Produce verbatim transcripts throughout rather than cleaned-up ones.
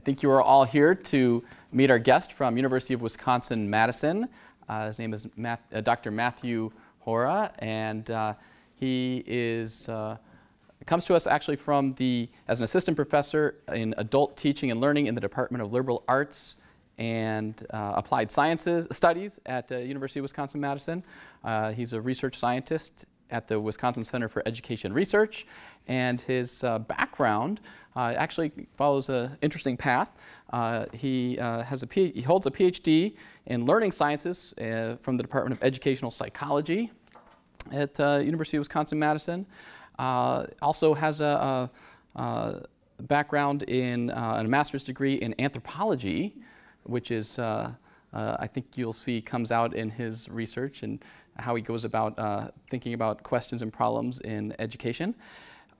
I think you are all here to meet our guest from University of Wisconsin-Madison. Uh, his name is Math, uh, Doctor Matthew Hora, and uh, he is uh, comes to us actually from the as an assistant professor in adult teaching and learning in the Department of Liberal Arts and uh, Applied Sciences Studies at uh, University of Wisconsin-Madison. Uh, he's a research scientist at the Wisconsin Center for Education Research, and his uh, background uh, actually follows an interesting path. Uh, he, uh, has a P he holds a PhD in learning sciences uh, from the Department of Educational Psychology at uh, University of Wisconsin-Madison. Uh, also has a, a, a background in uh, a master's degree in anthropology, which is, uh, uh, I think you'll see, comes out in his research and how he goes about uh, thinking about questions and problems in education,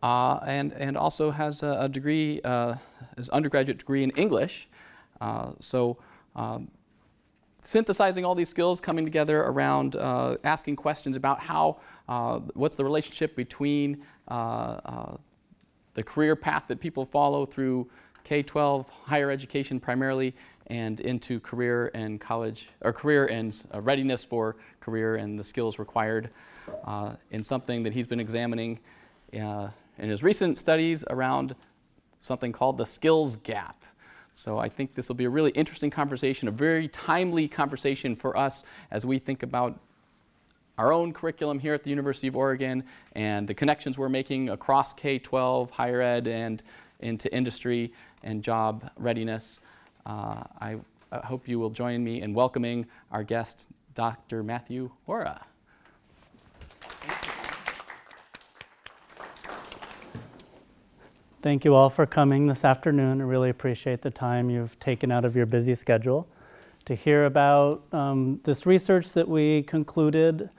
uh, and, and also has a, a degree, uh, his undergraduate degree in English. Uh, so um, synthesizing all these skills, coming together around uh, asking questions about how, uh, what's the relationship between uh, uh, the career path that people follow through K twelve, higher education primarily, and into career and college, or career and uh, readiness for career and the skills required uh, in something that he's been examining uh, in his recent studies around something called the skills gap. So I think this will be a really interesting conversation, a very timely conversation for us as we think about our own curriculum here at the University of Oregon and the connections we're making across K twelve, higher ed, and into industry and job readiness. Uh, I uh, hope you will join me in welcoming our guest, Doctor Matthew Hora. Thank you all for coming this afternoon. I really appreciate the time you've taken out of your busy schedule to hear about um, this research that we concluded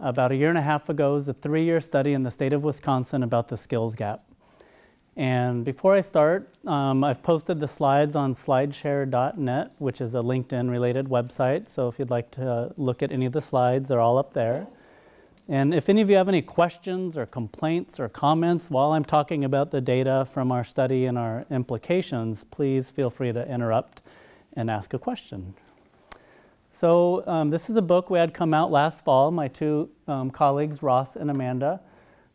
about a year and a half ago. It was a three-year study in the state of Wisconsin about the skills gap. And before I start, um, I've posted the slides on slideshare dot net, which is a LinkedIn-related website. So if you'd like to look at any of the slides, they're all up there. And if any of you have any questions or complaints or comments while I'm talking about the data from our study and our implications, please feel free to interrupt and ask a question. So um, this is a book we had come out last fall, my two um, colleagues, Ross and Amanda.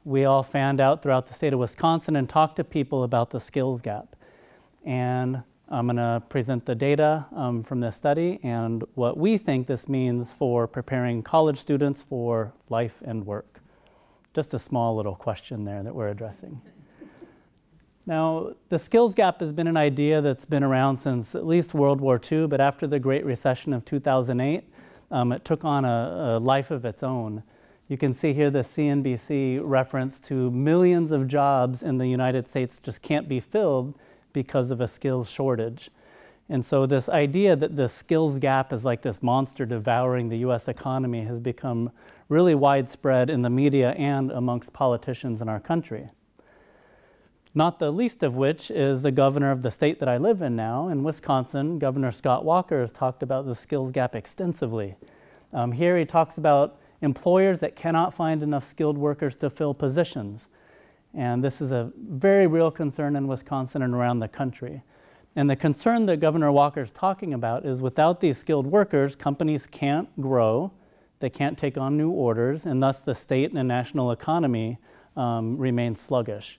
We all fanned out throughout the state of Wisconsin and talked to people about the skills gap. And I'm going to present the data um, from this study and what we think this means for preparing college students for life and work. Just a small little question there that we're addressing. Now, the skills gap has been an idea that's been around since at least World War Two, but after the Great Recession of two thousand eight, um, it took on a, a life of its own. You can see here the C N B C reference to millions of jobs in the United States just can't be filled because of a skills shortage. And so this idea that the skills gap is like this monster devouring the U S economy has become really widespread in the media and amongst politicians in our country. Not the least of which is the governor of the state that I live in now, in Wisconsin, Governor Scott Walker, has talked about the skills gap extensively. Um, here he talks about employers that cannot find enough skilled workers to fill positions. And this is a very real concern in Wisconsin and around the country. And the concern that Governor Walker is talking about is without these skilled workers, companies can't grow, they can't take on new orders, and thus the state and the national economy um, remain sluggish.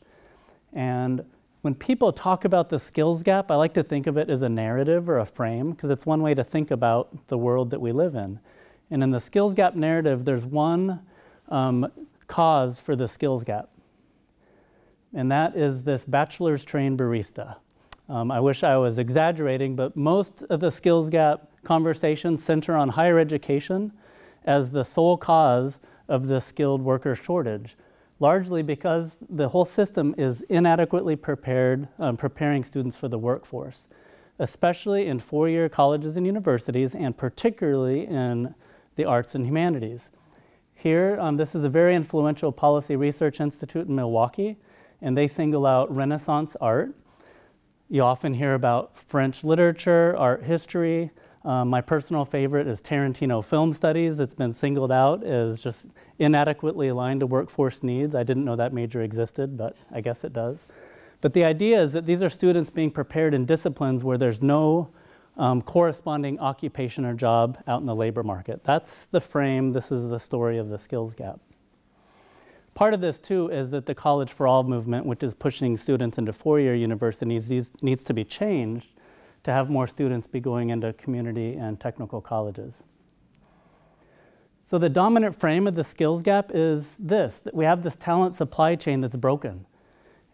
And when people talk about the skills gap, I like to think of it as a narrative or a frame, because it's one way to think about the world that we live in. And in the skills gap narrative, there's one um, cause for the skills gap, and that is this bachelor's trained barista. Um, I wish I was exaggerating, but most of the skills gap conversations center on higher education as the sole cause of the skilled worker shortage, largely because the whole system is inadequately prepared, um, preparing students for the workforce, especially in four-year colleges and universities, and particularly in the arts and humanities. Here, um, this is a very influential policy research institute in Milwaukee, and they single out Renaissance art. You often hear about French literature, art history. Um, my personal favorite is Tarantino film studies. It's been singled out as just inadequately aligned to workforce needs. I didn't know that major existed, but I guess it does. But the idea is that these are students being prepared in disciplines where there's no um, corresponding occupation or job out in the labor market. That's the frame. This is the story of the skills gap. Part of this, too, is that the College for All movement, which is pushing students into four-year universities, needs, needs to be changed to have more students be going into community and technical colleges. So the dominant frame of the skills gap is this, that we have this talent supply chain that's broken.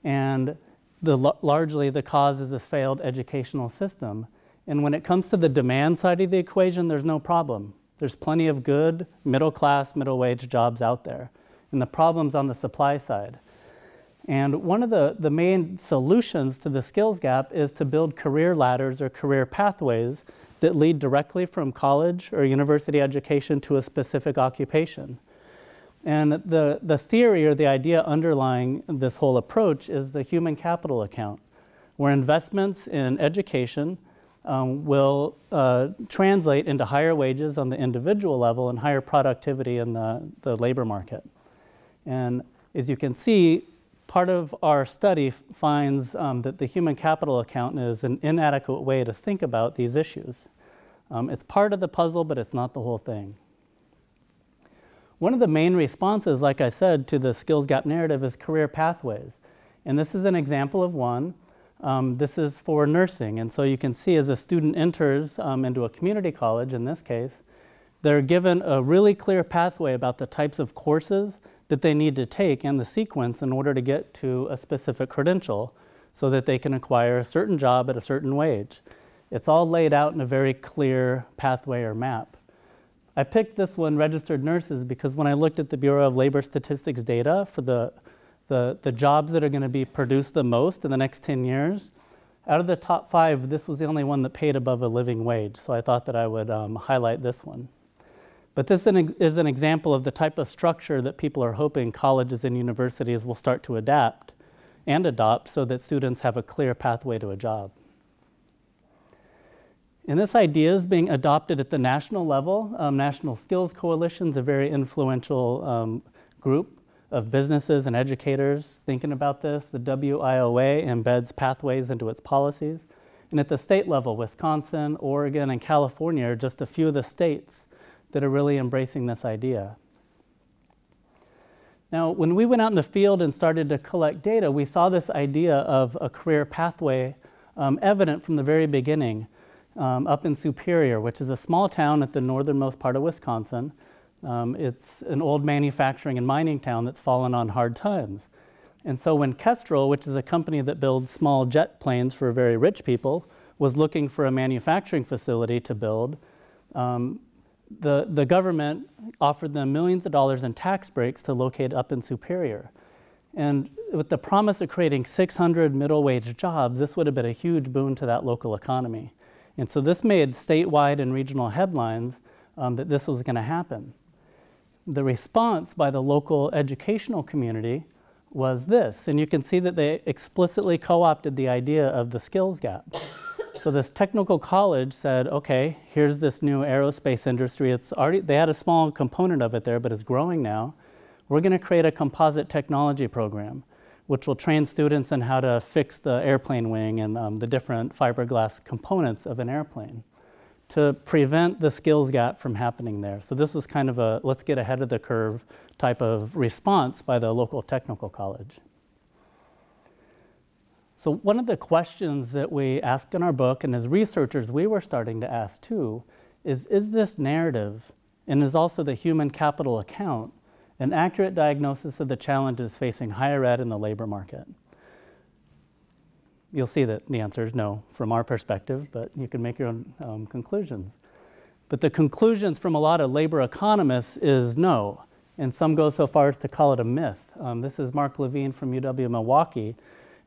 And the, largely the cause is a failed educational system. And when it comes to the demand side of the equation, there's no problem. There's plenty of good middle-class, middle-wage jobs out there. And the problem's on the supply side. And one of the, the main solutions to the skills gap is to build career ladders or career pathways that lead directly from college or university education to a specific occupation. And the, the theory or the idea underlying this whole approach is the human capital account, where investments in education um, will uh, translate into higher wages on the individual level and higher productivity in the, the labor market. And as you can see, part of our study finds um, that the human capital account is an inadequate way to think about these issues. Um, it's part of the puzzle, but it's not the whole thing. One of the main responses, like I said, to the skills gap narrative is career pathways. And this is an example of one. Um, this is for nursing. And so you can see as a student enters um, into a community college, in this case, they're given a really clear pathway about the types of courses that they need to take and the sequence in order to get to a specific credential so that they can acquire a certain job at a certain wage. It's all laid out in a very clear pathway or map. I picked this one, registered nurses, because when I looked at the Bureau of Labor Statistics data for the, the, the jobs that are going to be produced the most in the next ten years, out of the top five, this was the only one that paid above a living wage. So I thought that I would um, highlight this one. But this is an example of the type of structure that people are hoping colleges and universities will start to adapt and adopt so that students have a clear pathway to a job. And this idea is being adopted at the national level. Um, National Skills Coalition is a very influential um, group of businesses and educators thinking about this. The W I O A embeds pathways into its policies. And at the state level, Wisconsin, Oregon, and California are just a few of the states that are really embracing this idea. Now, when we went out in the field and started to collect data, we saw this idea of a career pathway um, evident from the very beginning. Um, up in Superior, which is a small town at the northernmost part of Wisconsin. Um, it's an old manufacturing and mining town that's fallen on hard times. And so when Kestrel, which is a company that builds small jet planes for very rich people, was looking for a manufacturing facility to build, um, the, the government offered them millions of dollars in tax breaks to locate up in Superior. And with the promise of creating six hundred middle-wage jobs, this would have been a huge boon to that local economy. And so this made statewide and regional headlines um, that this was going to happen. The response by the local educational community was this. And you can see that they explicitly co-opted the idea of the skills gap. So this technical college said, OK, here's this new aerospace industry. It's already, they had a small component of it there, but it's growing now. We're going to create a composite technology program, which will train students in how to fix the airplane wing and um, the different fiberglass components of an airplane to prevent the skills gap from happening there. So this was kind of a let's get ahead of the curve type of response by the local technical college. So one of the questions that we asked in our book, and as researchers we were starting to ask too, is is this narrative, and is also the human capital account, an accurate diagnosis of the challenges facing higher ed in the labor market? You'll see that the answer is no from our perspective, but you can make your own um, conclusions. But the conclusions from a lot of labor economists is no, and some go so far as to call it a myth. Um, this is Mark Levine from U W Milwaukee,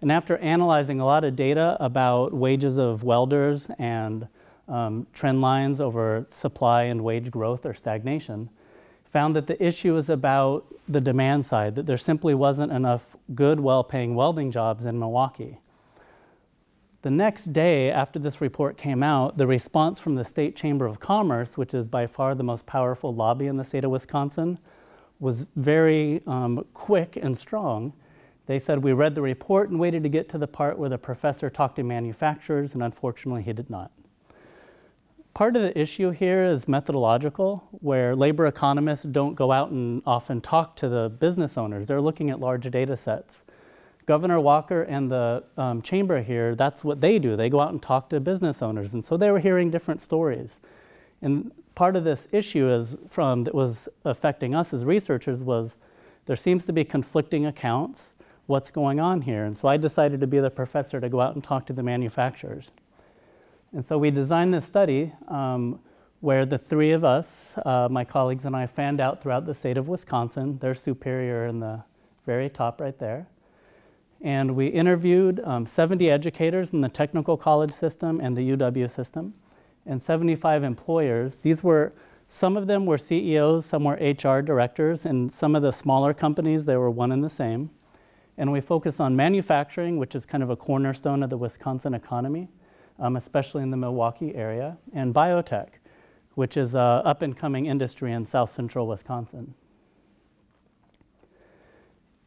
and after analyzing a lot of data about wages of welders and um, trend lines over supply and wage growth or stagnation, found that the issue is about the demand side, that there simply wasn't enough good, well-paying welding jobs in Milwaukee. The next day after this report came out, the response from the State Chamber of Commerce, which is by far the most powerful lobby in the state of Wisconsin, was very um, quick and strong. They said, we read the report and waited to get to the part where the professor talked to manufacturers, and unfortunately he did not. Part of the issue here is methodological, where labor economists don't go out and often talk to the business owners. They're looking at large data sets. Governor Walker and the um, chamber here, that's what they do. They go out and talk to business owners, and so they were hearing different stories. And part of this issue is from, that was affecting us as researchers was there seems to be conflicting accounts. What's going on here? And so I decided to be the professor to go out and talk to the manufacturers. And so we designed this study um, where the three of us, uh, my colleagues and I, fanned out throughout the state of Wisconsin. They're Superior in the very top right there. And we interviewed um, seventy educators in the technical college system and the U W system, and seventy-five employers. These were, some of them were C E Os, some were H R directors, and some of the smaller companies, they were one and the same. And we focus on manufacturing, which is kind of a cornerstone of the Wisconsin economy, um, especially in the Milwaukee area, and biotech, which is an up-and-coming industry in south central Wisconsin.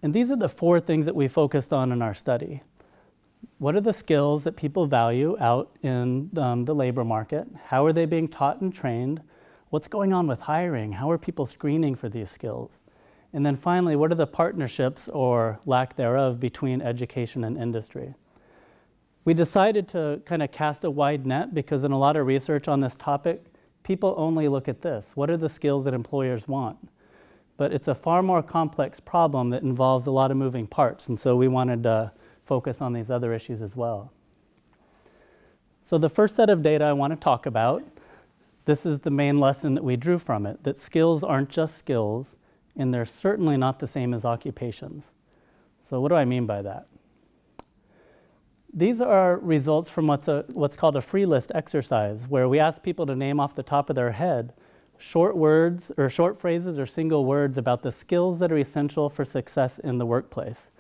And these are the four things that we focused on in our study. What are the skills that people value out in um, the labor market? How are they being taught and trained? What's going on with hiring? How are people screening for these skills? And then finally, what are the partnerships or lack thereof between education and industry? We decided to kind of cast a wide net because in a lot of research on this topic, people only look at this. What are the skills that employers want? But it's a far more complex problem that involves a lot of moving parts, and so we wanted to focus on these other issues as well. So the first set of data I want to talk about, this is the main lesson that we drew from it, that skills aren't just skills, and they're certainly not the same as occupations. So what do I mean by that? These are results from what's, a, what's called a free list exercise, where we ask people to name off the top of their head short words or short phrases or single words about the skills that are essential for success in the workplace.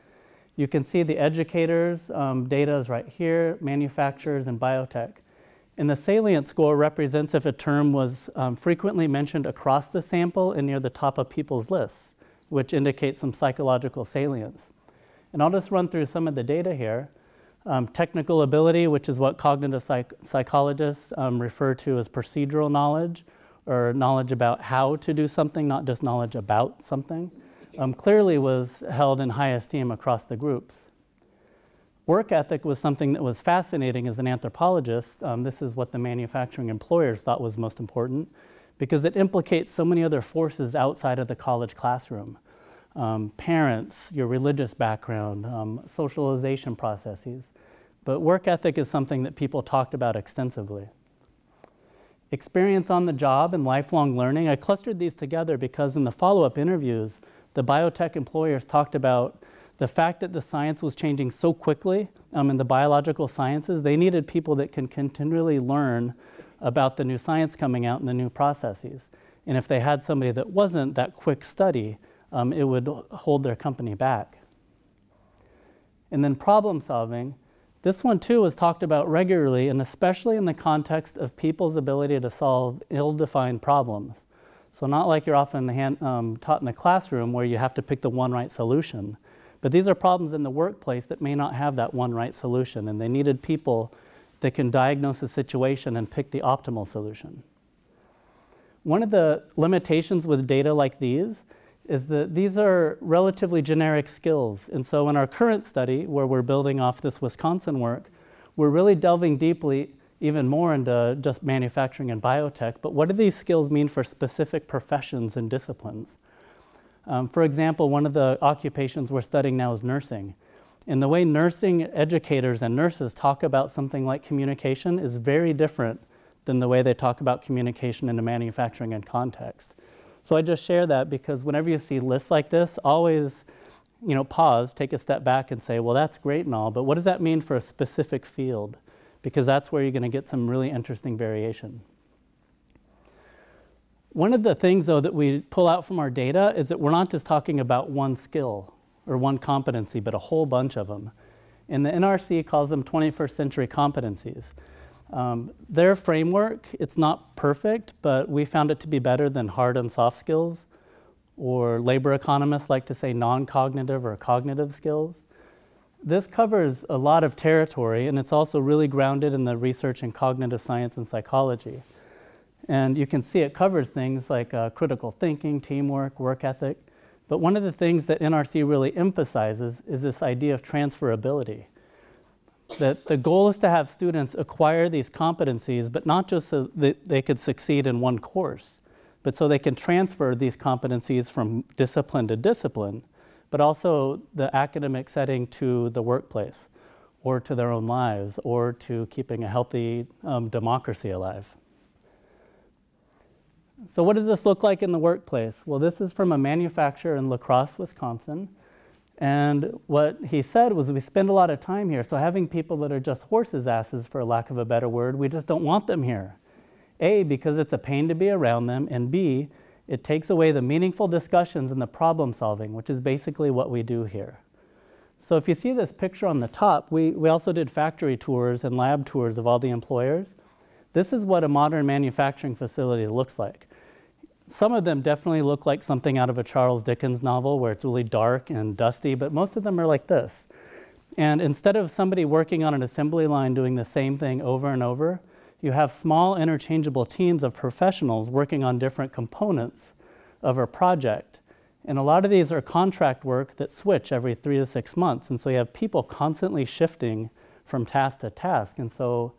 You can see the educators, um, data is right here, manufacturers, and biotech. And the salient score represents if a term was um, frequently mentioned across the sample and near the top of people's lists, which indicates some psychological salience. And I'll just run through some of the data here. Um, technical ability, which is what cognitive psych psychologists um, refer to as procedural knowledge, or knowledge about how to do something, not just knowledge about something, um, clearly was held in high esteem across the groups. Work ethic was something that was fascinating as an anthropologist. Um, this is what the manufacturing employers thought was most important because it implicates so many other forces outside of the college classroom. Um, parents, your religious background, um, socialization processes. But work ethic is something that people talked about extensively. Experience on the job and lifelong learning. I clustered these together because in the follow-up interviews, the biotech employers talked about the fact that the science was changing so quickly um, in the biological sciences, they needed people that can continually learn about the new science coming out and the new processes. And if they had somebody that wasn't that quick study, um, it would hold their company back. And then problem solving. This one too is talked about regularly and especially in the context of people's ability to solve ill-defined problems. So not like you're often hand, um, taught in the classroom where you have to pick the one right solution. But these are problems in the workplace that may not have that one right solution, and they needed people that can diagnose a situation and pick the optimal solution. One of the limitations with data like these is that these are relatively generic skills. And so in our current study, where we're building off this Wisconsin work, we're really delving deeply even more into just manufacturing and biotech, but what do these skills mean for specific professions and disciplines? Um, for example, one of the occupations we're studying now is nursing. And the way nursing educators and nurses talk about something like communication is very different than the way they talk about communication in the manufacturing and context. So I just share that because whenever you see lists like this, always, you know, pause, take a step back and say, well, that's great and all, but what does that mean for a specific field? Because that's where you're going to get some really interesting variation. One of the things, though, that we pull out from our data is that we're not just talking about one skill or one competency, but a whole bunch of them. And the N R C calls them twenty-first century competencies. Um, their framework, it's not perfect, but we found it to be better than hard and soft skills. or labor economists like to say non-cognitive or cognitive skills. This covers a lot of territory, and it's also really grounded in the research in cognitive science and psychology. And you can see it covers things like uh, critical thinking, teamwork, work ethic. But one of the things that N R C really emphasizes is this idea of transferability. That the goal is to have students acquire these competencies, but not just so that they could succeed in one course, but so they can transfer these competencies from discipline to discipline, but also the academic setting to the workplace, or to their own lives, or to keeping a healthy um, democracy alive. So what does this look like in the workplace? Well, this is from a manufacturer in La Crosse, Wisconsin. And what he said was, we spend a lot of time here, so having people that are just horses' asses, for lack of a better word, we just don't want them here. A, because it's a pain to be around them, and B, it takes away the meaningful discussions and the problem solving, which is basically what we do here. So if you see this picture on the top, we, we also did factory tours and lab tours of all the employers. This is what a modern manufacturing facility looks like. Some of them definitely look like something out of a Charles Dickens novel where it's really dark and dusty, but most of them are like this. And instead of somebody working on an assembly line doing the same thing over and over, you have small interchangeable teams of professionals working on different components of a project. And a lot of these are contract work that switch every three to six months. And so you have people constantly shifting from task to task. And so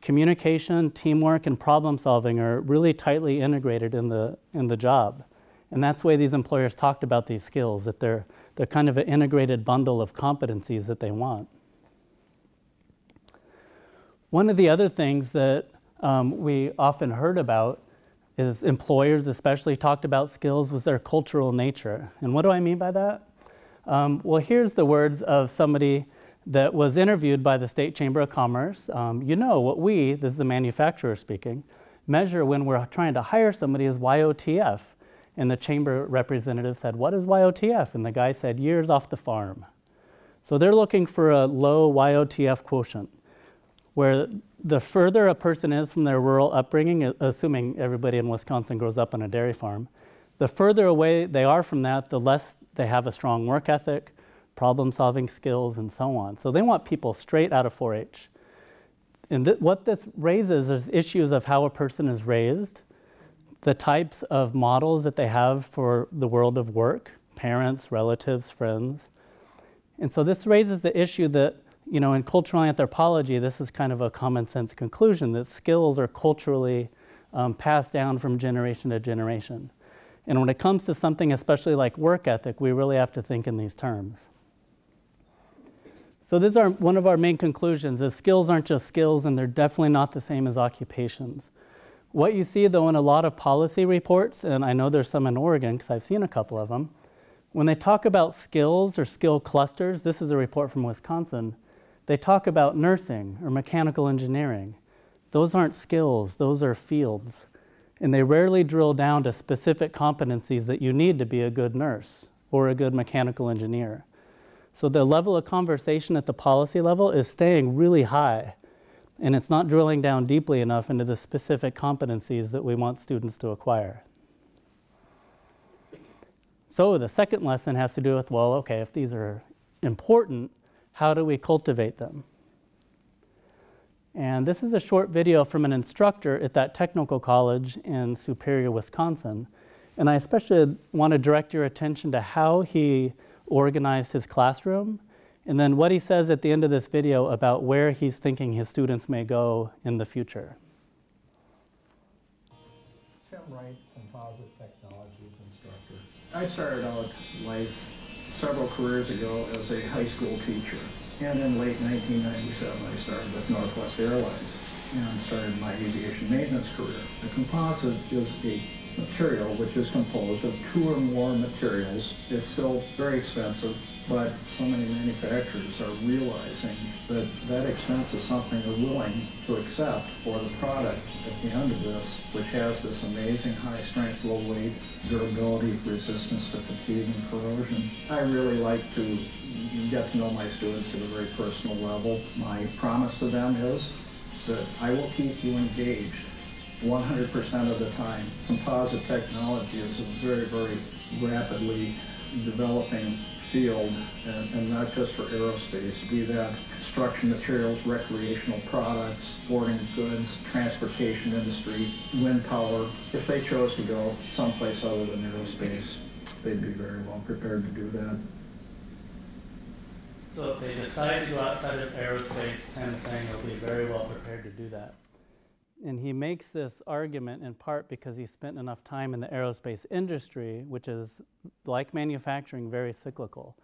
communication, teamwork, and problem solving are really tightly integrated in the, in the job. And that's why these employers talked about these skills, that they're, they're kind of an integrated bundle of competencies that they want. One of the other things that um, we often heard about is employers especially talked about skills was their cultural nature. And what do I mean by that? Um, well, here's the words of somebody that was interviewed by the State Chamber of Commerce. Um, you know, what we, this is the manufacturer speaking, measure when we're trying to hire somebody is Y O T F. And the chamber representative said, what is Y O T F? And the guy said, years off the farm. So they're looking for a low Y O T F quotient, where the further a person is from their rural upbringing, assuming everybody in Wisconsin grows up on a dairy farm, the further away they are from that, the less they have a strong work ethic, problem-solving skills, and so on. So they want people straight out of four H. And th what this raises is issues of how a person is raised, the types of models that they have for the world of work, parents, relatives, friends. And so this raises the issue that, you know, in cultural anthropology, this is kind of a common sense conclusion, that skills are culturally um, passed down from generation to generation. And when it comes to something, especially like work ethic, we really have to think in these terms. So this is our, one of our main conclusions, is skills aren't just skills, and they're definitely not the same as occupations. What you see, though, in a lot of policy reports, and I know there's some in Oregon because I've seen a couple of them, when they talk about skills or skill clusters, this is a report from Wisconsin, they talk about nursing or mechanical engineering. Those aren't skills, those are fields. And they rarely drill down to specific competencies that you need to be a good nurse or a good mechanical engineer. So the level of conversation at the policy level is staying really high, and it's not drilling down deeply enough into the specific competencies that we want students to acquire. So the second lesson has to do with, well, okay, if these are important, how do we cultivate them? And this is a short video from an instructor at that technical college in Superior, Wisconsin. And I especially want to direct your attention to how he organized his classroom, and then what he says at the end of this video about where he's thinking his students may go in the future. Tim Wright, Composite Technologies instructor. I started out life several careers ago as a high school teacher, and in late nineteen ninety-seven I started with Northwest Airlines and started my aviation maintenance career. The composite is a material which is composed of two or more materials. It's still very expensive, but so many manufacturers are realizing that that expense is something they're willing to accept for the product at the end of this, which has this amazing high strength, low weight, durability, resistance to fatigue and corrosion. I really like to get to know my students at a very personal level. My promise to them is that I will keep you engaged one hundred percent of the time. Composite technology is a very, very rapidly developing field, and, and not just for aerospace, be that construction materials, recreational products, sporting goods, transportation industry, wind power. If they chose to go someplace other than aerospace, they'd be very well prepared to do that. So if they decide to go outside of aerospace, Tim's saying they'll be very well prepared to do that. And he makes this argument in part because he spent enough time in the aerospace industry, which is, like manufacturing, very cyclical.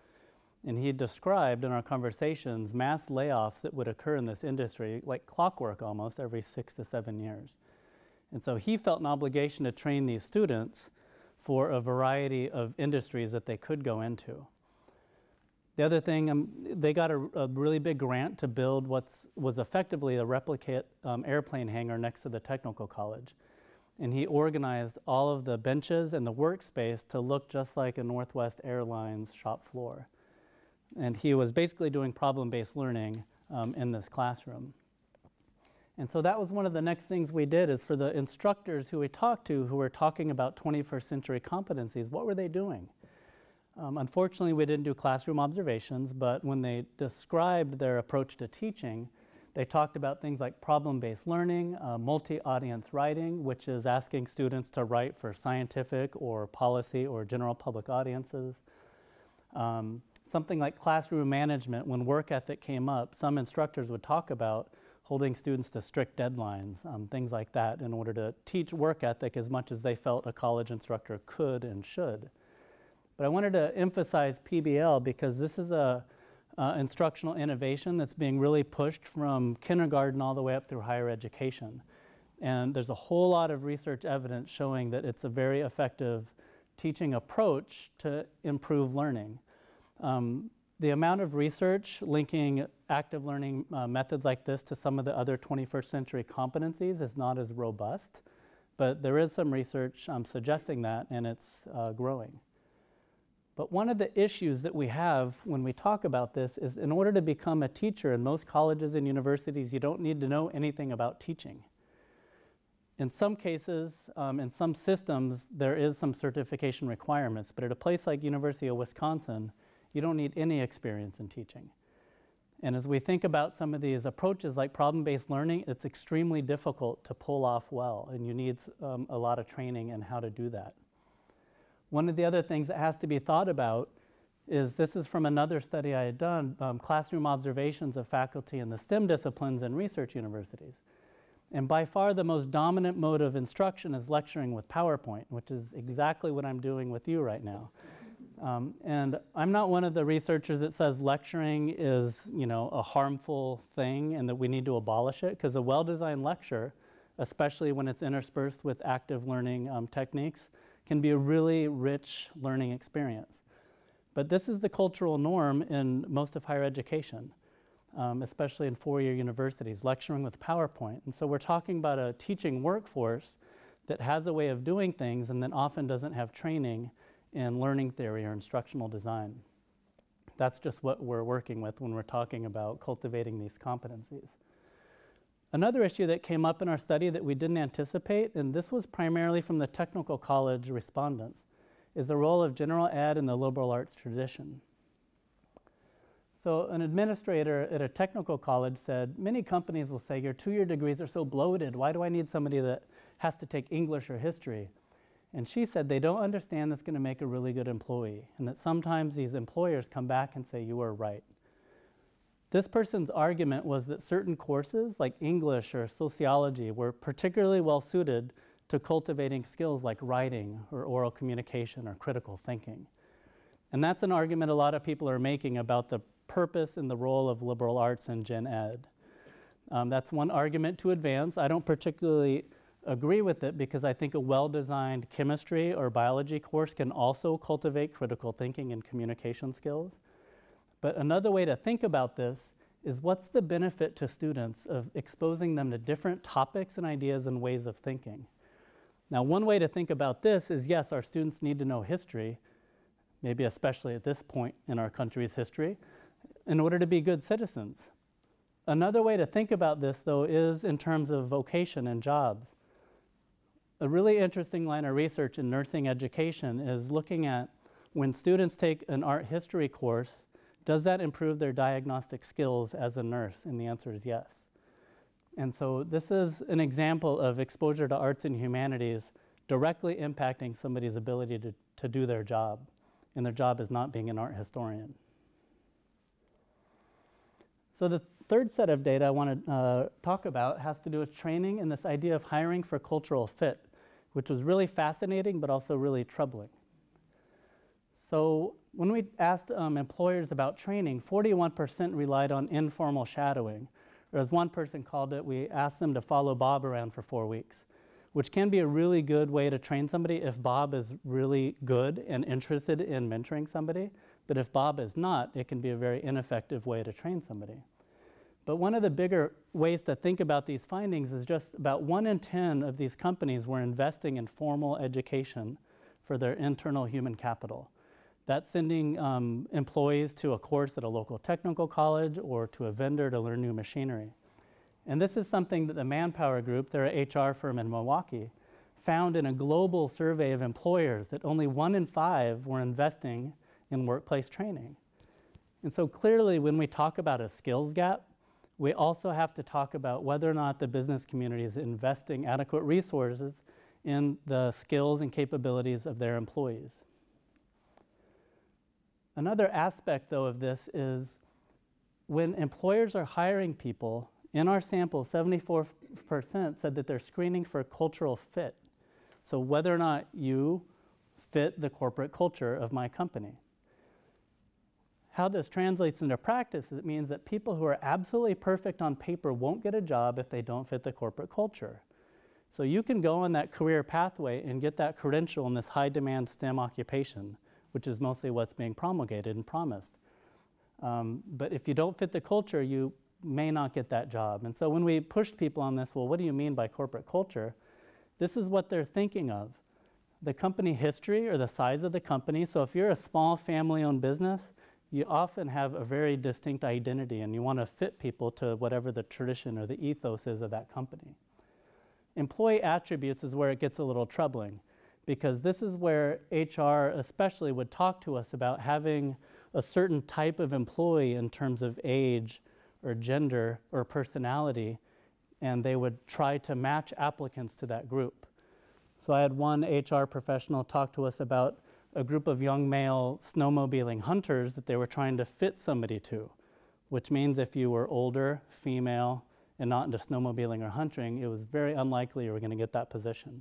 And he described in our conversations mass layoffs that would occur in this industry, like clockwork almost, every six to seven years. And so he felt an obligation to train these students for a variety of industries that they could go into. The other thing, um, they got a, a really big grant to build what was effectively a replicate um, airplane hangar next to the technical college. And he organized all of the benches and the workspace to look just like a Northwest Airlines shop floor. And he was basically doing problem-based learning um, in this classroom. And so that was one of the next things we did, is for the instructors who we talked to who were talking about twenty-first century competencies, what were they doing? Um, unfortunately, we didn't do classroom observations, but when they described their approach to teaching, they talked about things like problem-based learning, uh, multi-audience writing, which is asking students to write for scientific or policy or general public audiences. Um, something like classroom management, when work ethic came up, some instructors would talk about holding students to strict deadlines, um, things like that, in order to teach work ethic as much as they felt a college instructor could and should. But I wanted to emphasize P B L because this is a uh, instructional innovation that's being really pushed from kindergarten all the way up through higher education. And there's a whole lot of research evidence showing that it's a very effective teaching approach to improve learning. Um, the amount of research linking active learning uh, methods like this to some of the other twenty-first century competencies is not as robust, but there is some research um, suggesting that, and it's uh, growing. But one of the issues that we have when we talk about this is, in order to become a teacher in most colleges and universities, you don't need to know anything about teaching. In some cases, um, in some systems, there is some certification requirements, but at a place like University of Wisconsin, you don't need any experience in teaching. And as we think about some of these approaches like problem-based learning, it's extremely difficult to pull off well, and you need um, a lot of training in how to do that. One of the other things that has to be thought about is, this is from another study I had done, um, classroom observations of faculty in the STEM disciplines in research universities. And by far the most dominant mode of instruction is lecturing with PowerPoint, which is exactly what I'm doing with you right now. Um, and I'm not one of the researchers that says lecturing is, you know, a harmful thing and that we need to abolish it, because a well-designed lecture, especially when it's interspersed with active learning um, techniques, can be a really rich learning experience. But this is the cultural norm in most of higher education, um, especially in four-year universities, lecturing with PowerPoint. And so we're talking about a teaching workforce that has a way of doing things and then often doesn't have training in learning theory or instructional design. That's just what we're working with when we're talking about cultivating these competencies. Another issue that came up in our study that we didn't anticipate, and this was primarily from the technical college respondents, is the role of general ed in the liberal arts tradition. So an administrator at a technical college said, many companies will say your two-year degrees are so bloated, why do I need somebody that has to take English or history? And she said they don't understand that's going to make a really good employee, and that sometimes these employers come back and say, you were right. This person's argument was that certain courses, like English or sociology, were particularly well suited to cultivating skills like writing or oral communication or critical thinking. And that's an argument a lot of people are making about the purpose and the role of liberal arts and gen ed. Um, that's one argument to advance. I don't particularly agree with it, because I think a well-designed chemistry or biology course can also cultivate critical thinking and communication skills. But another way to think about this is, what's the benefit to students of exposing them to different topics and ideas and ways of thinking? Now, one way to think about this is, yes, our students need to know history, maybe especially at this point in our country's history, in order to be good citizens. Another way to think about this, though, is in terms of vocation and jobs. a really interesting line of research in nursing education is looking at when students take an art history course, does that improve their diagnostic skills as a nurse? And the answer is yes. And so this is an example of exposure to arts and humanities directly impacting somebody's ability to, to do their job. And their job is not being an art historian. So the third set of data I want to uh, talk about has to do with training and this idea of hiring for cultural fit, which was really fascinating but also really troubling. So when we asked um, employers about training, forty-one percent relied on informal shadowing. Or as one person called it, we asked them to follow Bob around for four weeks, which can be a really good way to train somebody if Bob is really good and interested in mentoring somebody. But if Bob is not, it can be a very ineffective way to train somebody. But one of the bigger ways to think about these findings is just about one in ten of these companies were investing in formal education for their internal human capital. That's sending um, employees to a course at a local technical college or to a vendor to learn new machinery. And this is something that the Manpower Group, they're an H R firm in Milwaukee, found in a global survey of employers that only one in five were investing in workplace training. And so clearly when we talk about a skills gap, we also have to talk about whether or not the business community is investing adequate resources in the skills and capabilities of their employees. Another aspect though of this is when employers are hiring people, in our sample seventy-four percent said that they're screening for cultural fit. So whether or not you fit the corporate culture of my company. How this translates into practice is it means that people who are absolutely perfect on paper won't get a job if they don't fit the corporate culture. So you can go on that career pathway and get that credential in this high demand STEM occupation, which is mostly what's being promulgated and promised. Um, but if you don't fit the culture, you may not get that job. And so when we pushed people on this, well, what do you mean by corporate culture? This is what they're thinking of. The company history or the size of the company. So if you're a small family-owned business, you often have a very distinct identity and you want to fit people to whatever the tradition or the ethos is of that company. Employee attributes is where it gets a little troubling because this is where H R especially would talk to us about having a certain type of employee in terms of age or gender or personality, and they would try to match applicants to that group. So I had one H R professional talk to us about a group of young male snowmobiling hunters that they were trying to fit somebody to, which means if you were older, female, and not into snowmobiling or hunting, it was very unlikely you were going to get that position.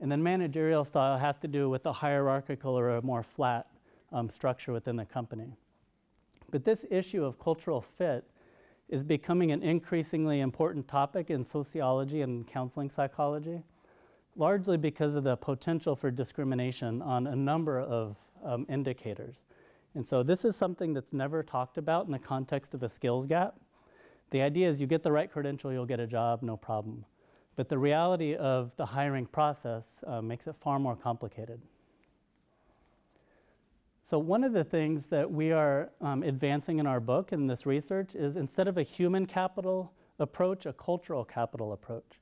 And then managerial style has to do with a hierarchical or a more flat um, structure within the company. But this issue of cultural fit is becoming an increasingly important topic in sociology and counseling psychology, largely because of the potential for discrimination on a number of um, indicators. And so this is something that's never talked about in the context of a skills gap. The idea is you get the right credential, you'll get a job, no problem. But the reality of the hiring process uh, makes it far more complicated. So one of the things that we are um, advancing in our book and this research is instead of a human capital approach, a cultural capital approach.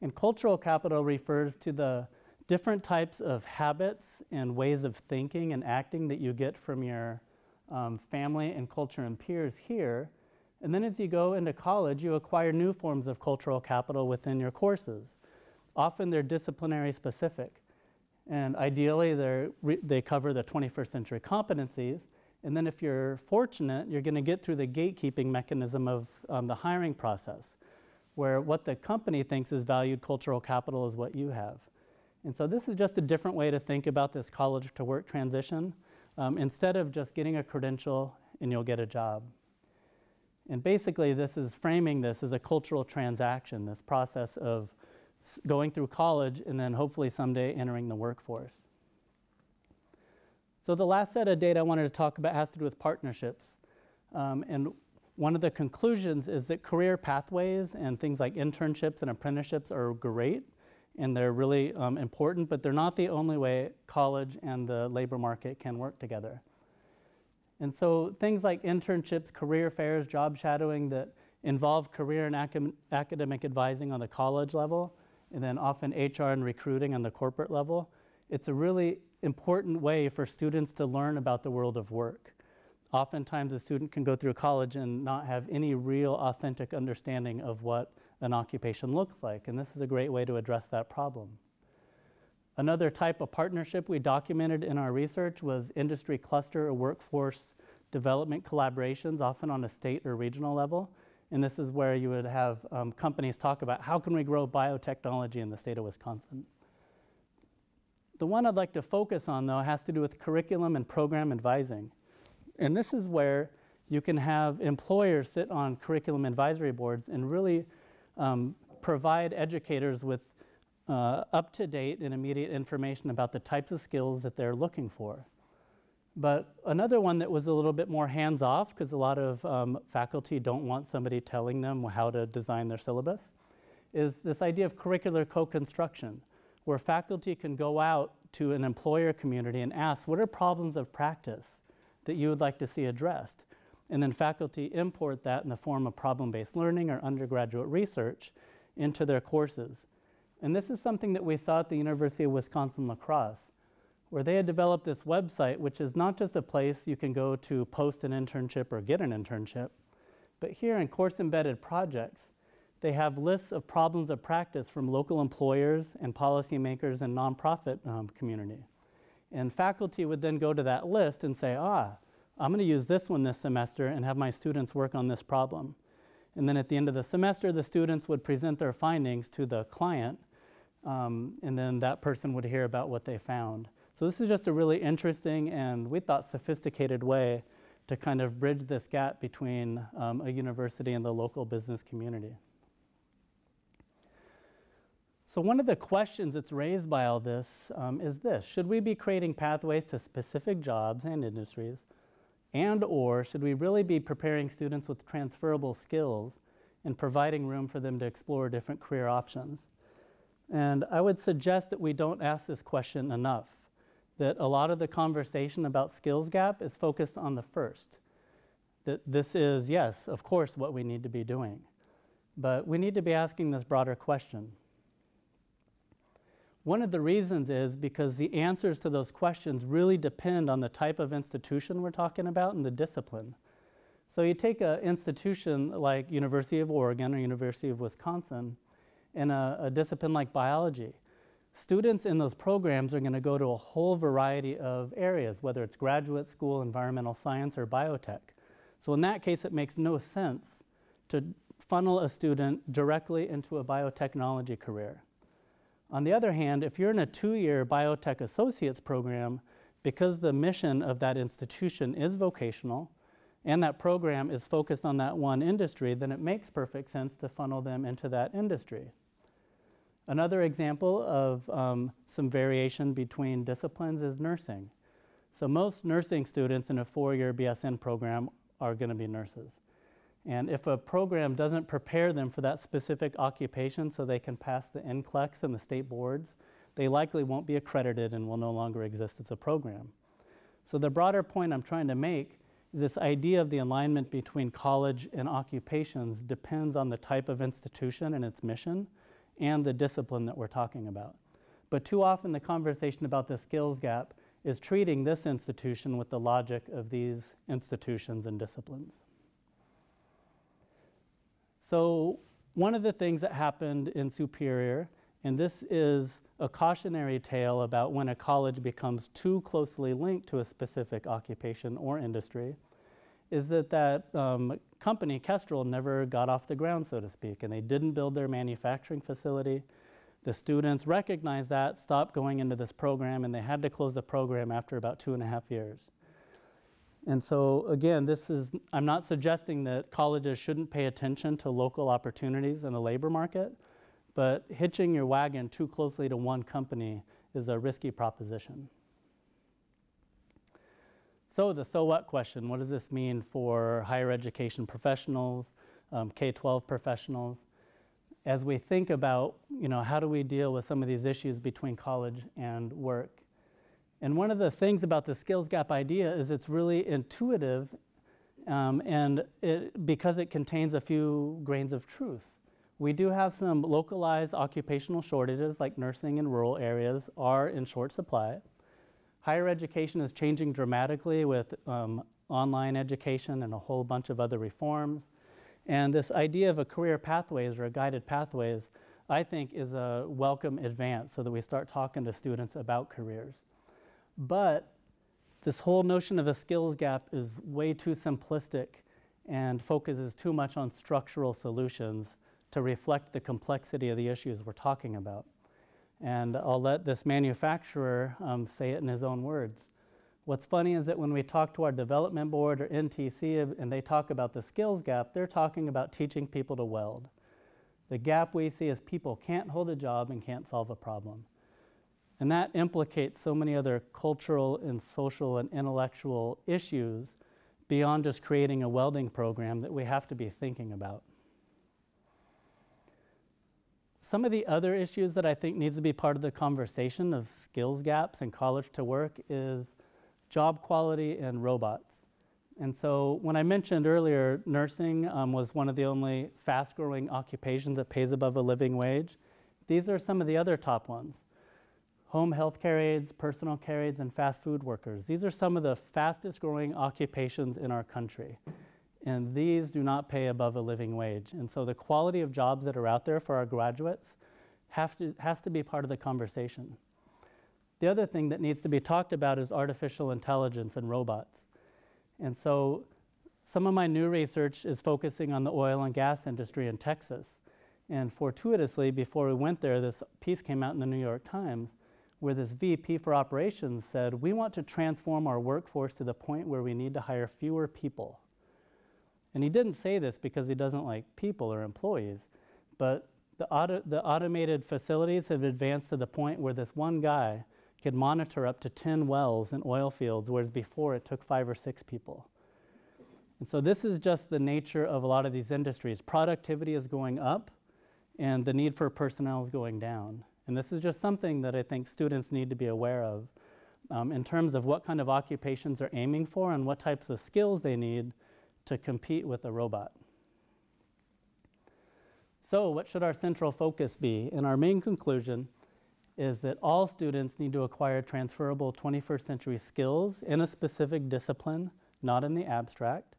And cultural capital refers to the different types of habits and ways of thinking and acting that you get from your um, family and culture and peers here. And then as you go into college, you acquire new forms of cultural capital within your courses. Often they're disciplinary specific. And ideally, they're re they cover the twenty-first century competencies. And then if you're fortunate, you're going to get through the gatekeeping mechanism of um, the hiring process, where what the company thinks is valued cultural capital is what you have. And so this is just a different way to think about this college to work transition. Um, instead of just getting a credential and you'll get a job. And basically this is framing this as a cultural transaction, this process of s going through college and then hopefully someday entering the workforce. So the last set of data I wanted to talk about has to do with partnerships. Um, and One of the conclusions is that career pathways and things like internships and apprenticeships are great and they're really um, important, but they're not the only way college and the labor market can work together. And so things like internships, career fairs, job shadowing that involve career and academic advising on the college level and then often H R and recruiting on the corporate level, it's a really important way for students to learn about the world of work. Oftentimes a student can go through college and not have any real authentic understanding of what an occupation looks like, and this is a great way to address that problem. Another type of partnership we documented in our research was industry cluster or workforce development collaborations, often on a state or regional level. And this is where you would have um, companies talk about how can we grow biotechnology in the state of Wisconsin. The one I'd like to focus on, though, has to do with curriculum and program advising. And this is where you can have employers sit on curriculum advisory boards and really um, provide educators with Uh, up-to-date and immediate information about the types of skills that they're looking for. But another one that was a little bit more hands-off, because a lot of um, faculty don't want somebody telling them how to design their syllabus, is this idea of curricular co-construction, where faculty can go out to an employer community and ask, what are problems of practice that you would like to see addressed? And then faculty import that in the form of problem-based learning or undergraduate research into their courses. And this is something that we saw at the University of Wisconsin-La Crosse, where they had developed this website, which is not just a place you can go to post an internship or get an internship, but here in course-embedded projects, they have lists of problems of practice from local employers and policymakers and nonprofit um, community. And faculty would then go to that list and say, ah, I'm going to use this one this semester and have my students work on this problem. And then at the end of the semester, the students would present their findings to the client, Um, and then that person would hear about what they found. So this is just a really interesting and, we thought, sophisticated way to kind of bridge this gap between um, a university and the local business community. So one of the questions that's raised by all this um, is this: should we be creating pathways to specific jobs and industries, and or should we really be preparing students with transferable skills and providing room for them to explore different career options? And I would suggest that we don't ask this question enough, that a lot of the conversation about skills gap is focused on the first, that this is, yes, of course, what we need to be doing, but we need to be asking this broader question. One of the reasons is because the answers to those questions really depend on the type of institution we're talking about and the discipline. So you take an institution like University of Oregon or University of Wisconsin, in a, a discipline like biology, students in those programs are going to go to a whole variety of areas, whether it's graduate school, environmental science, or biotech. So in that case, it makes no sense to funnel a student directly into a biotechnology career. On the other hand, if you're in a two-year biotech associates program, because the mission of that institution is vocational, and that program is focused on that one industry, then it makes perfect sense to funnel them into that industry. Another example of um, some variation between disciplines is nursing. So most nursing students in a four-year B S N program are going to be nurses. And if a program doesn't prepare them for that specific occupation so they can pass the N C L E X and the state boards, they likely won't be accredited and will no longer exist as a program. So the broader point I'm trying to make, this idea of the alignment between college and occupations depends on the type of institution and its mission, and the discipline that we're talking about. But too often the conversation about the skills gap is treating this institution with the logic of these institutions and disciplines. So one of the things that happened in Superior, and this is a cautionary tale about when a college becomes too closely linked to a specific occupation or industry, is that that um, company, Kestrel, never got off the ground, so to speak, and they didn't build their manufacturing facility. The students recognized that, stopped going into this program, and they had to close the program after about two and a half years. And so again, this is, I'm not suggesting that colleges shouldn't pay attention to local opportunities in the labor market, but hitching your wagon too closely to one company is a risky proposition. So the so what question, what does this mean for higher education professionals, um, K twelve professionals? As we think about, you know, how do we deal with some of these issues between college and work? And one of the things about the skills gap idea is it's really intuitive um, and it, because it contains a few grains of truth. We do have some localized occupational shortages, like nursing in rural areas are in short supply. Higher education is changing dramatically with um, online education and a whole bunch of other reforms. And this idea of a career pathways or a guided pathways, I think, is a welcome advance so that we start talking to students about careers. But this whole notion of a skills gap is way too simplistic and focuses too much on structural solutions to reflect the complexity of the issues we're talking about. And I'll let this manufacturer um, say it in his own words. What's funny is that when we talk to our development board or N T C and they talk about the skills gap, they're talking about teaching people to weld. The gap we see is people can't hold a job and can't solve a problem. And that implicates so many other cultural and social and intellectual issues beyond just creating a welding program that we have to be thinking about. Some of the other issues that I think needs to be part of the conversation of skills gaps and college to work is job quality and robots. And so when I mentioned earlier, nursing um, was one of the only fast-growing occupations that pays above a living wage. These are some of the other top ones. Home health care aides, personal care aides, and fast food workers. These are some of the fastest-growing occupations in our country. And these do not pay above a living wage. And so the quality of jobs that are out there for our graduates have to, has to be part of the conversation. The other thing that needs to be talked about is artificial intelligence and robots. And so some of my new research is focusing on the oil and gas industry in Texas. And fortuitously, before we went there, this piece came out in the New York Times where this V P for operations said, we want to transform our workforce to the point where we need to hire fewer people. And he didn't say this because he doesn't like people or employees, but the, auto the automated facilities have advanced to the point where this one guy could monitor up to ten wells in oil fields, whereas before it took five or six people. And so this is just the nature of a lot of these industries. Productivity is going up and the need for personnel is going down. And this is just something that I think students need to be aware of um, in terms of what kind of occupations they're aiming for and what types of skills they need to compete with a robot. So what should our central focus be? And our main conclusion is that all students need to acquire transferable twenty-first century skills in a specific discipline, not in the abstract,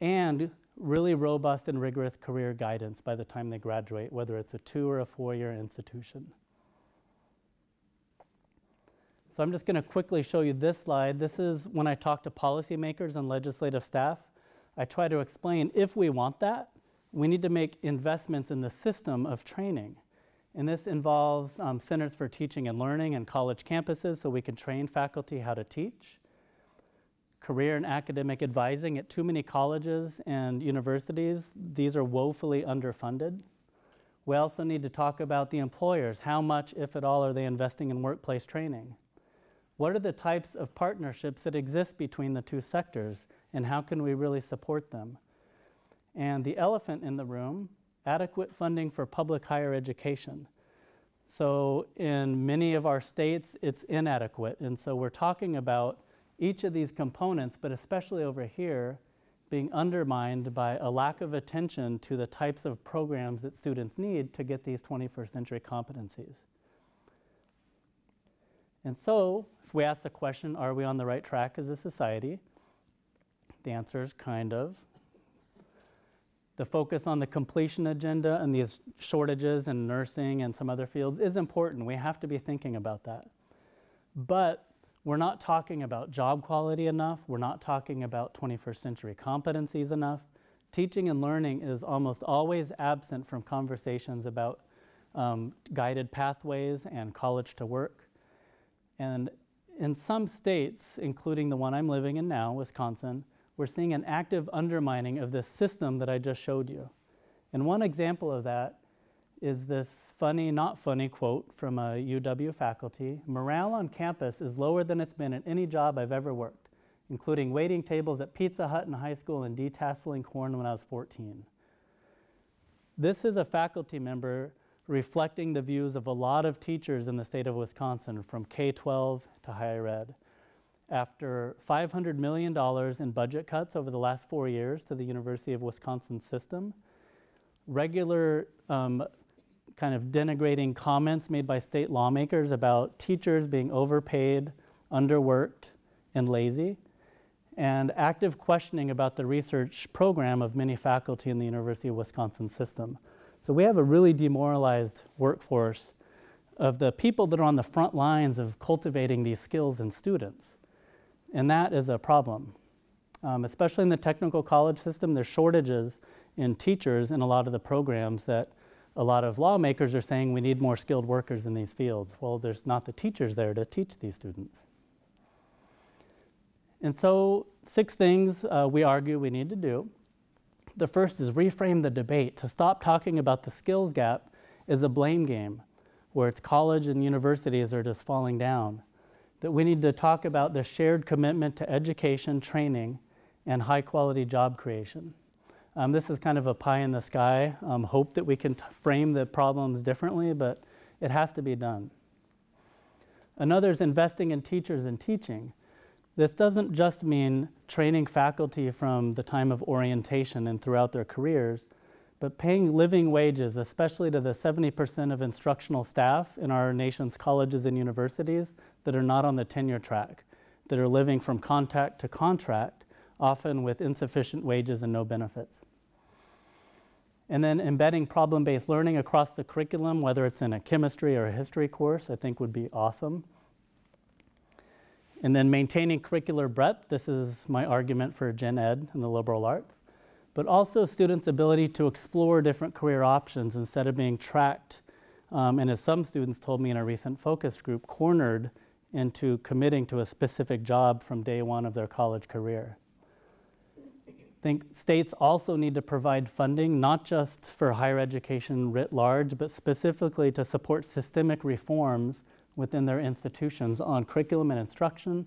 and really robust and rigorous career guidance by the time they graduate, whether it's a two or a four-year institution. So I'm just gonna quickly show you this slide. This is when I talk to policymakers and legislative staff. I try to explain if we want that, we need to make investments in the system of training. And this involves um, Centers for Teaching and Learning and college campuses so we can train faculty how to teach. Career and academic advising at too many colleges and universities. These are woefully underfunded. We also need to talk about the employers. How much, if at all, are they investing in workplace training? What are the types of partnerships that exist between the two sectors and how can we really support them? And the elephant in the room, adequate funding for public higher education. So in many of our states, it's inadequate. And so we're talking about each of these components, but especially over here, being undermined by a lack of attention to the types of programs that students need to get these twenty-first century competencies. And so if we ask the question, are we on the right track as a society? The answer is kind of. The focus on the completion agenda and these shortages in nursing and some other fields is important. We have to be thinking about that. But we're not talking about job quality enough. We're not talking about twenty-first century competencies enough. Teaching and learning is almost always absent from conversations about um, guided pathways and college to work. And in some states, including the one I'm living in now, Wisconsin, we're seeing an active undermining of this system that I just showed you. And one example of that is this funny, not funny quote from a U W faculty. Morale on campus is lower than it's been at any job I've ever worked, including waiting tables at Pizza Hut in high school and detasseling corn when I was fourteen. This is a faculty member reflecting the views of a lot of teachers in the state of Wisconsin from K twelve to higher ed. After five hundred million dollars in budget cuts over the last four years to the University of Wisconsin system, regular um, kind of denigrating comments made by state lawmakers about teachers being overpaid, underworked, and lazy, and active questioning about the research program of many faculty in the University of Wisconsin system. So we have a really demoralized workforce of the people that are on the front lines of cultivating these skills in students. And that is a problem. Um, especially in the technical college system, there's shortages in teachers in a lot of the programs that a lot of lawmakers are saying we need more skilled workers in these fields. Well, there's not the teachers there to teach these students. And so six things uh, we argue we need to do. The first is reframe the debate, to stop talking about the skills gap as a blame game, where it's college and universities are just falling down. That we need to talk about the shared commitment to education, training, and high quality job creation. Um, this is kind of a pie in the sky, um, hope that we can t frame the problems differently, but it has to be done. Another is investing in teachers and teaching. This doesn't just mean training faculty from the time of orientation and throughout their careers, but paying living wages, especially to the seventy percent of instructional staff in our nation's colleges and universities that are not on the tenure track, that are living from contract to contract, often with insufficient wages and no benefits. And then embedding problem-based learning across the curriculum, whether it's in a chemistry or a history course, I think would be awesome. And then maintaining curricular breadth. This is my argument for gen ed in the liberal arts, but also students' ability to explore different career options instead of being tracked, um, and as some students told me in a recent focus group, cornered into committing to a specific job from day one of their college career. I think states also need to provide funding, not just for higher education writ large, but specifically to support systemic reforms within their institutions on curriculum and instruction,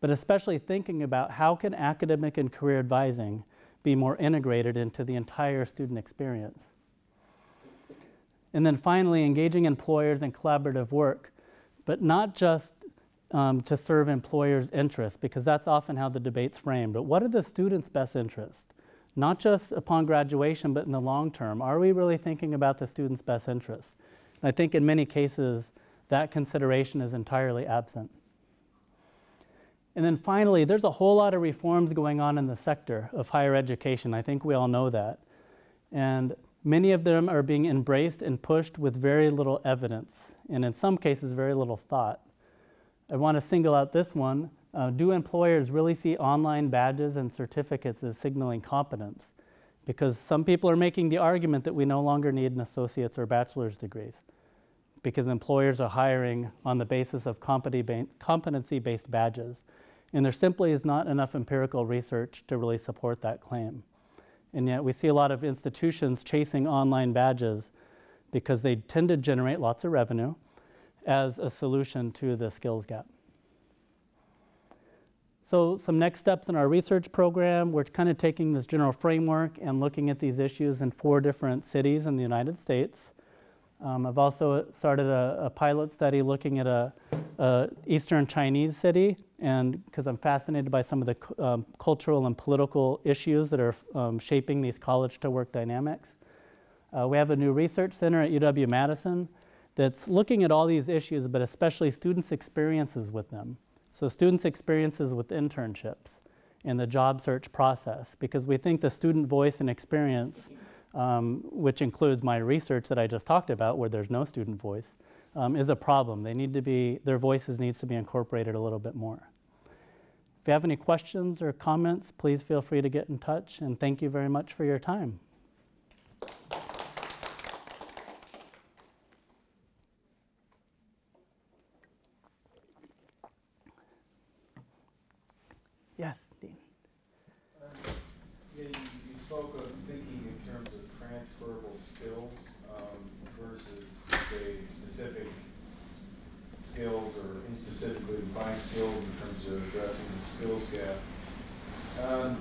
but especially thinking about how can academic and career advising be more integrated into the entire student experience. And then finally, engaging employers in collaborative work, but not just um, to serve employers' interests, because that's often how the debate's framed, but what are the students' best interests? Not just upon graduation, but in the long term. Are we really thinking about the students' best interests? And I think in many cases, that consideration is entirely absent. And then finally, there's a whole lot of reforms going on in the sector of higher education. I think we all know that. And many of them are being embraced and pushed with very little evidence, and in some cases, very little thought. I want to single out this one. Uh, do employers really see online badges and certificates as signaling competence? Because some people are making the argument that we no longer need an associate's or bachelor's degrees, because employers are hiring on the basis of competency-based badges. And there simply is not enough empirical research to really support that claim. And yet we see a lot of institutions chasing online badges because they tend to generate lots of revenue as a solution to the skills gap. So some next steps in our research program, we're kind of taking this general framework and looking at these issues in four different cities in the United States. Um, I've also started a, a pilot study looking at a, a Eastern Chinese city, and because I'm fascinated by some of the cu um, cultural and political issues that are um, shaping these college to work dynamics. Uh, we have a new research center at U W Madison that's looking at all these issues, but especially students' experiences with them. So students' experiences with internships and the job search process, because we think the student voice and experience, Um, which includes my research that I just talked about where there's no student voice, um, is a problem. They need to be, their voices needs to be incorporated a little bit more. If you have any questions or comments, please feel free to get in touch, and thank you very much for your time. Yes, Dean. Uh, yeah, you, you spoke of transferable skills um, versus, say, specific skills or specifically defined skills in terms of addressing the skills gap. Um,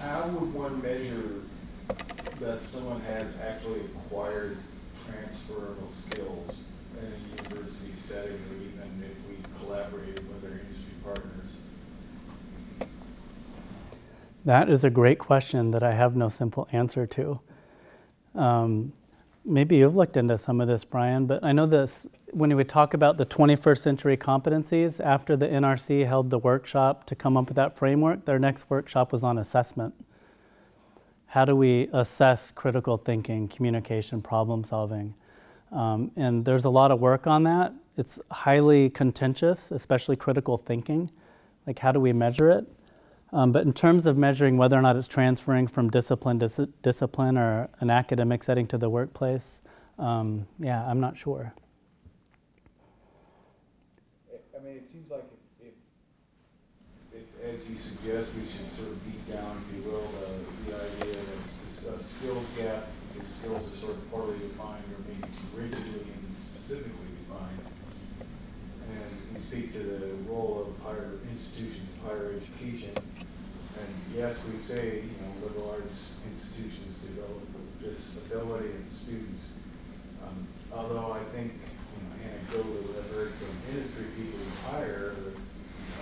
how would one measure that someone has actually acquired transferable skills in a university setting, or even if we collaborated with our industry partners? That is a great question that I have no simple answer to. Um, maybe you've looked into some of this, Brian, but I know this, when we talk about the twenty-first century competencies, after the N R C held the workshop to come up with that framework, their next workshop was on assessment. How do we assess critical thinking, communication, problem solving? Um, and there's a lot of work on that. It's highly contentious, especially critical thinking. Like, how do we measure it? Um, but in terms of measuring whether or not it's transferring from discipline to discipline or an academic setting to the workplace, um, yeah, I'm not sure. I mean, it seems like it, it, it, as you suggest, we should sort of beat down, if you will, uh, the idea that it's a skills gap, because skills are sort of poorly defined or maybe too rigidly and specifically defined. And we speak to the role of higher institutions, higher education. And yes, we say, you know, liberal arts institutions develop with disability in students. Um, although I think, you know, anecdotally, I've heard from industry people who hire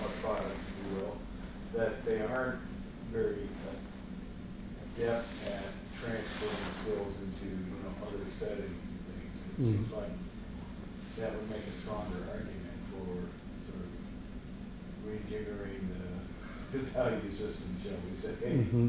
our products, if you will, that they aren't very uh, adept at transferring skills into, you know, other settings and things. It mm-hmm. seems like that would make a stronger argument for sort of rejiggering the the value system, shall we say. Mm-hmm.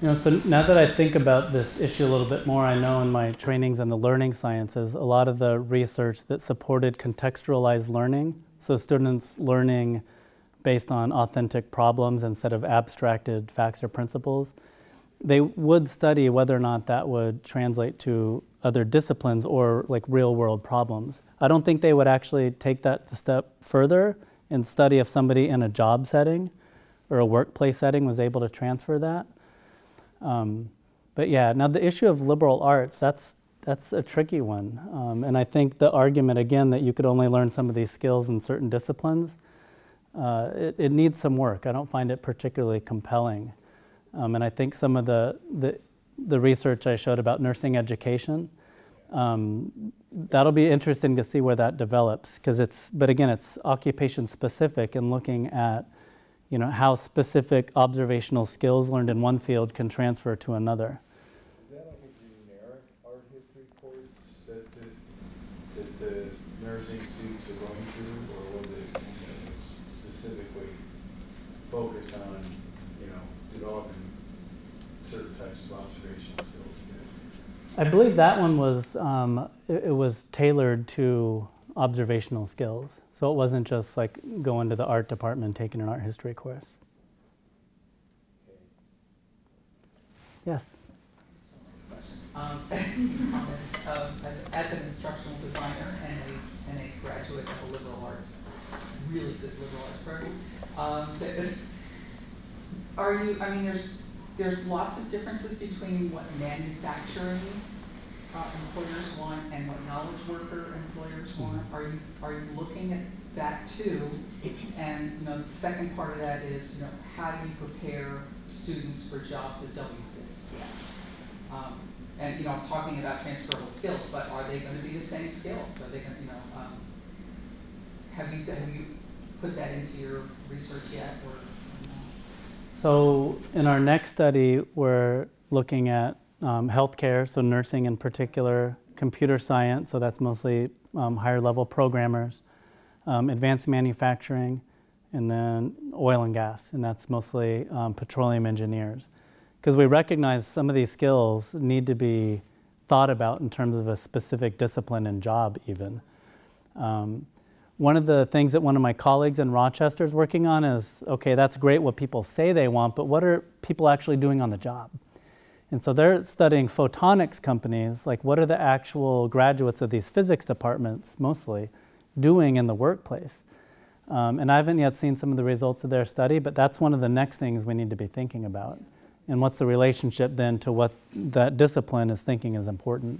You know, so now that I think about this issue a little bit more, I know in my trainings in the learning sciences, a lot of the research that supported contextualized learning, so students learning based on authentic problems instead of abstracted facts or principles, they would study whether or not that would translate to other disciplines or like real world problems. I don't think they would actually take that a step further and study if somebody in a job setting or a workplace setting was able to transfer that. Um, but yeah, now the issue of liberal arts, that's, that's a tricky one. Um, and I think the argument, again, that you could only learn some of these skills in certain disciplines, uh, it, it needs some work. I don't find it particularly compelling. Um, and I think some of the, the, the research I showed about nursing education, um, that'll be interesting to see where that develops, because it's, but again, it's occupation specific and looking at, you know, how specific observational skills learned in one field can transfer to another. Is that like a generic art history course that the, that the nursing students are going through, or was it, you know, specifically focused on, you know, developing certain types of observational skills? I believe that one was, um, it, it was tailored to observational skills. So it wasn't just like going to the art department and taking an art history course. Yes? So many questions. Um, comments, um, as, as an instructional designer and a, and a graduate of a liberal arts, really good liberal arts program, um, but are you, I mean, there's, There's lots of differences between what manufacturing uh, employers want and what knowledge worker employers want. Are you are you looking at that too? And you know, the second part of that is, you know, how do you prepare students for jobs that don't exist yet? Um, and you know, I'm talking about transferable skills, but are they going to be the same skills? Are they going to, you know, um, have you have you put that into your research yet, or? So in our next study, we're looking at um, healthcare, so nursing in particular, computer science, so that's mostly um, higher level programmers, um, advanced manufacturing, and then oil and gas, and that's mostly um, petroleum engineers. Because we recognize some of these skills need to be thought about in terms of a specific discipline and job even. Um, One of the things that one of my colleagues in Rochester is working on is, okay, that's great what people say they want, but what are people actually doing on the job? And so they're studying photonics companies, like what are the actual graduates of these physics departments, mostly, doing in the workplace? Um, and I haven't yet seen some of the results of their study, but that's one of the next things we need to be thinking about. And what's the relationship then to what that discipline is thinking is important?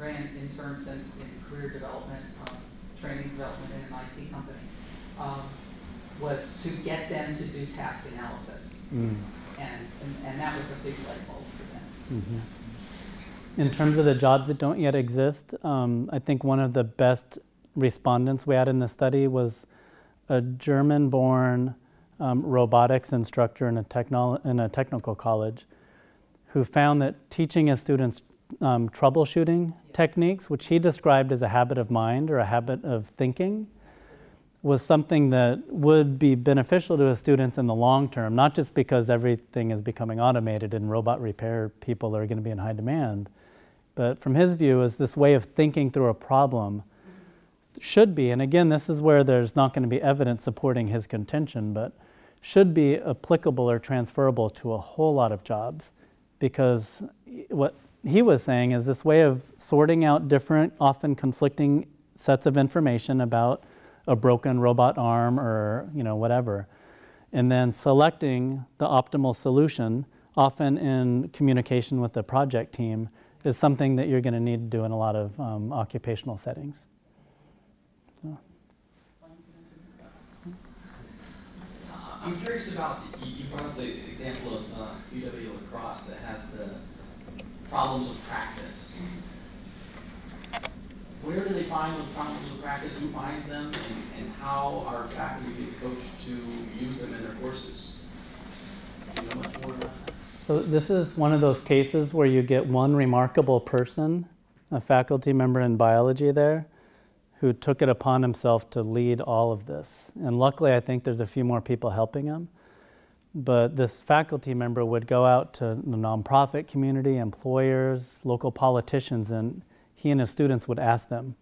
Ran interns in, in career development, um, training development in an I T company, um, was to get them to do task analysis. Mm. And, and, and that was a big light bulb for them. Mm-hmm. In terms of the jobs that don't yet exist, um, I think one of the best respondents we had in the study was a German-born um, robotics instructor in a, technolo in a technical college who found that teaching his students um, troubleshooting techniques, which he described as a habit of mind or a habit of thinking, was something that would be beneficial to his students in the long term, not just because everything is becoming automated and robot repair people are going to be in high demand, but from his view is this way of thinking through a problem should be, and again, this is where there's not going to be evidence supporting his contention, but should be applicable or transferable to a whole lot of jobs, because what he was saying is this way of sorting out different, often conflicting sets of information about a broken robot arm or, you know, whatever, and then selecting the optimal solution, often in communication with the project team, is something that you're going to need to do in a lot of um, occupational settings. So. I'm curious about, you brought up the example of uh, U W La Crosse that has the problems of practice. Where do they find those problems of practice? Who finds them, and, and how are faculty being coached to use them in their courses? Do you know much more about that? So this is one of those cases where you get one remarkable person, a faculty member in biology there, who took it upon himself to lead all of this. And luckily, I think there's a few more people helping him. But this faculty member would go out to the nonprofit community, employers, local politicians, and he and his students would ask them,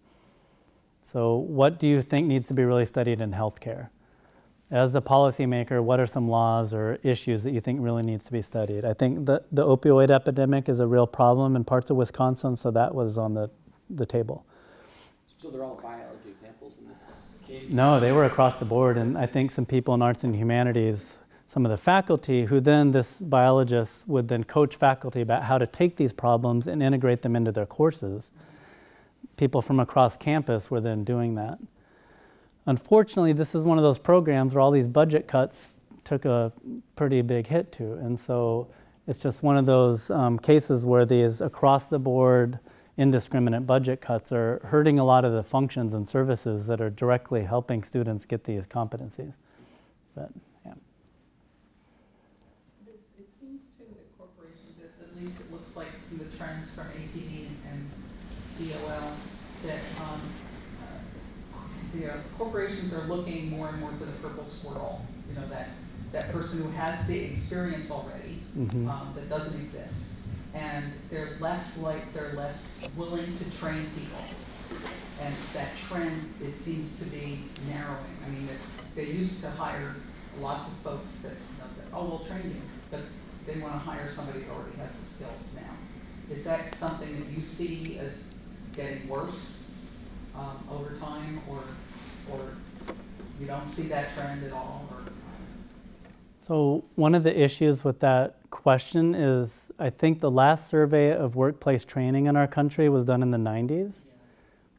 so what do you think needs to be really studied in healthcare? As a policymaker, what are some laws or issues that you think really needs to be studied? I think the, the opioid epidemic is a real problem in parts of Wisconsin, so that was on the, the table. So they're all biology examples in this case? No, they were across the board, and I think some people in arts and humanities, some of the faculty, who then this biologist would then coach faculty about how to take these problems and integrate them into their courses. People from across campus were then doing that. Unfortunately, this is one of those programs where all these budget cuts took a pretty big hit to, and so it's just one of those um, cases where these across-the-board indiscriminate budget cuts are hurting a lot of the functions and services that are directly helping students get these competencies. But, yeah. It's, it seems too that corporations, at least it looks like from the trends from A T and T and D O L, that um, Yeah, corporations are looking more and more for the purple squirrel, you know, that, that person who has the experience already, mm-hmm. um, that doesn't exist. And they're less like, they're less willing to train people. And that trend, it seems to be narrowing. I mean, they're, they're used to hire lots of folks that, you know, that, oh, we'll train you, but they want to hire somebody who already has the skills now. Is that something that you see as getting worse? Um, over time, or, or you don't see that trend at all? Or... So one of the issues with that question is, I think the last survey of workplace training in our country was done in the nineties. Yeah.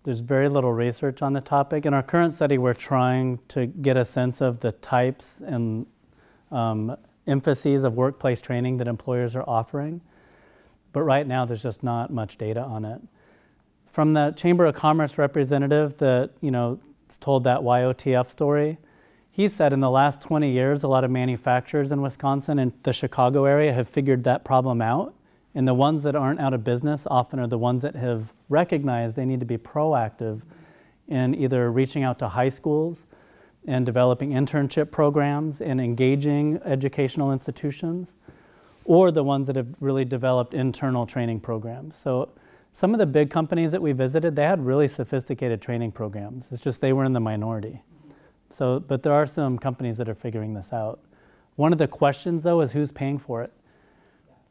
There's very little research on the topic. In our current study, we're trying to get a sense of the types and um, emphases of workplace training that employers are offering. But right now, there's just not much data on it. From the Chamber of Commerce representative that, you know, told that Y O T F story, he said in the last twenty years, a lot of manufacturers in Wisconsin and the Chicago area have figured that problem out. And the ones that aren't out of business often are the ones that have recognized they need to be proactive in either reaching out to high schools and developing internship programs and engaging educational institutions, or the ones that have really developed internal training programs. So some of the big companies that we visited, they had really sophisticated training programs. It's just they were in the minority. So, but there are some companies that are figuring this out. One of the questions, though, is who's paying for it?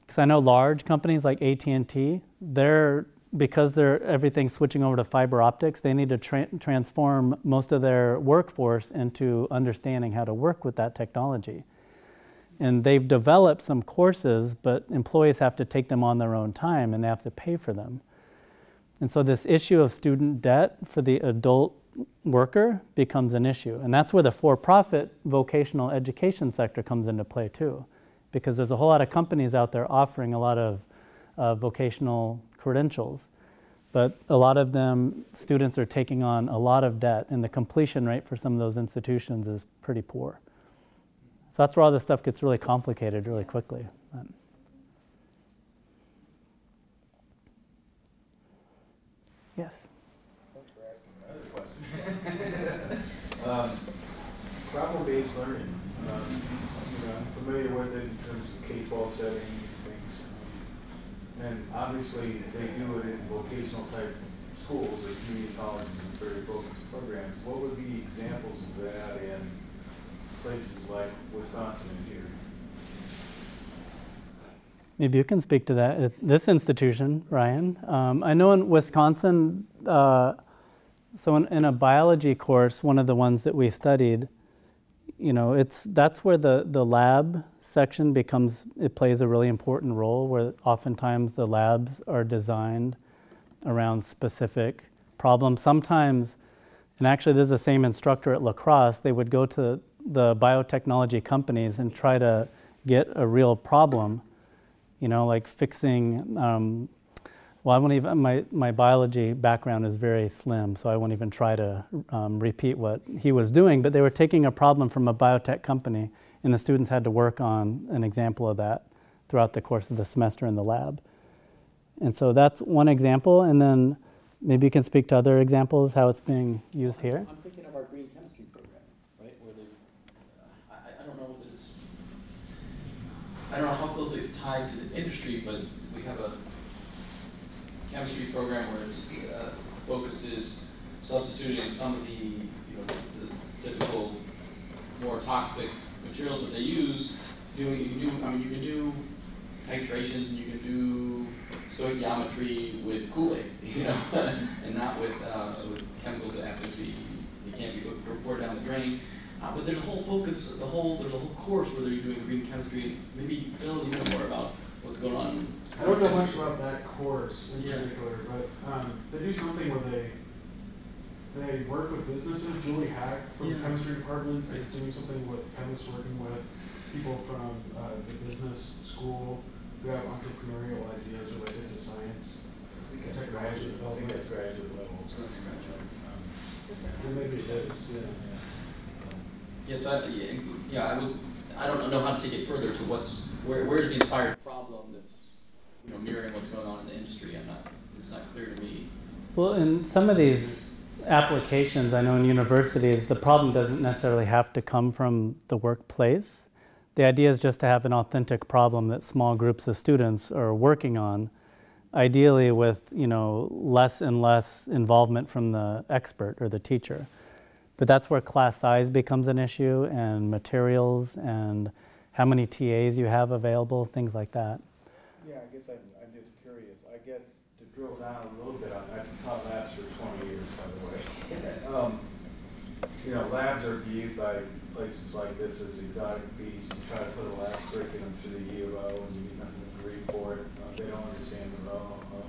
Because I know large companies like A T and T, they're, because they're everything switching over to fiber optics, they need to tra transform most of their workforce into understanding how to work with that technology. And they've developed some courses, but employees have to take them on their own time, and they have to pay for them. And so this issue of student debt for the adult worker becomes an issue. And that's where the for-profit vocational education sector comes into play too, because there's a whole lot of companies out there offering a lot of uh, vocational credentials. But a lot of them, students are taking on a lot of debt, and the completion rate for some of those institutions is pretty poor. So that's where all this stuff gets really complicated really quickly. Um, yes? Thanks for asking another question. um, Problem-based learning. Um, you know, I'm familiar with it in terms of K twelve setting and things. And obviously, they do it in vocational type schools or community colleges and very focused programs. What would be examples of that in places like Wisconsin here? Maybe you can speak to that at this institution, Ryan. Um, I know in Wisconsin, uh, so in, in a biology course, one of the ones that we studied, you know, it's that's where the the lab section becomes it plays a really important role. Where oftentimes the labs are designed around specific problems. Sometimes, and actually this is the same instructor at La Crosse, they would go to the biotechnology companies and try to get a real problem, you know, like fixing, um, well, I won't even, my, my biology background is very slim, so I won't even try to um, repeat what he was doing, but they were taking a problem from a biotech company and the students had to work on an example of that throughout the course of the semester in the lab. And so that's one example, and then maybe you can speak to other examples, how it's being used here. I'm thinking of our green chemistry program, right? Where they, uh, I, I don't know that it's, I don't know how closely it's tied to the industry, but we have a chemistry program where its uh, focus is substituting some of the, you know, the typical more toxic materials that they use. Doing, you can do, I mean, you can do titrations and you can do stoichiometry with Kool-Aid, you know, and not with, uh, with chemicals that have to be, they can't be poured down the drain. Uh, but there's a whole focus, the whole, there's a whole course where they're doing green chemistry, and maybe Phil, you know more about what's going on. I don't know much about that course in yeah. particular, but um, they do something where they they work with businesses. Julie Hack from yeah. the chemistry department right. is doing something with chemists working with people from uh, the business school who have entrepreneurial ideas related to science. I think that's graduate level. I think that's graduate level. So that's graduate. Um, maybe it is. Yeah. Yes, I, yeah, I was. I don't know how to take it further to what's where. Where's the inspired problem that's, you know, mirroring what's going on in the industry? I'm not. It's not clear to me. Well, in some of these applications, I know in universities, the problem doesn't necessarily have to come from the workplace. The idea is just to have an authentic problem that small groups of students are working on, ideally with, you know, less and less involvement from the expert or the teacher. But that's where class size becomes an issue, and materials, and how many T As you have available, things like that. Yeah, I guess I'm, I'm just curious. I guess to drill down a little bit, I've taught labs for twenty years, by the way. Um, you know, labs are viewed by places like this as exotic beasts. You try to put a labs curriculum through the U of O, and you get nothing to read for it. Uh, they don't understand it at all. Um,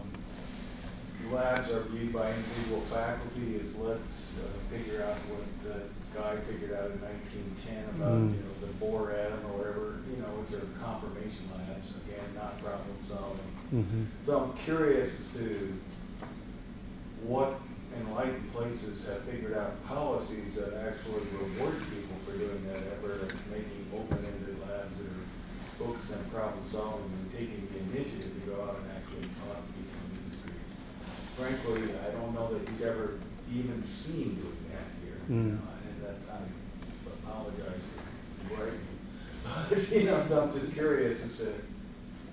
Labs are viewed by individual faculty as let's uh, figure out what the guy figured out in nineteen ten about mm. you know, the Bohr atom or whatever, you know, which are confirmation labs, again, not problem solving. Mm-hmm. So I'm curious as to what enlightened places have figured out policies that actually reward people for doing that effort, making open-ended labs that are focused on problem solving and taking the initiative to go out and actually talk to people. Frankly, I don't know that you've ever even seen doing that here. Mm. You know, and that's, I apologize for writing. You know, so I'm just curious as to, you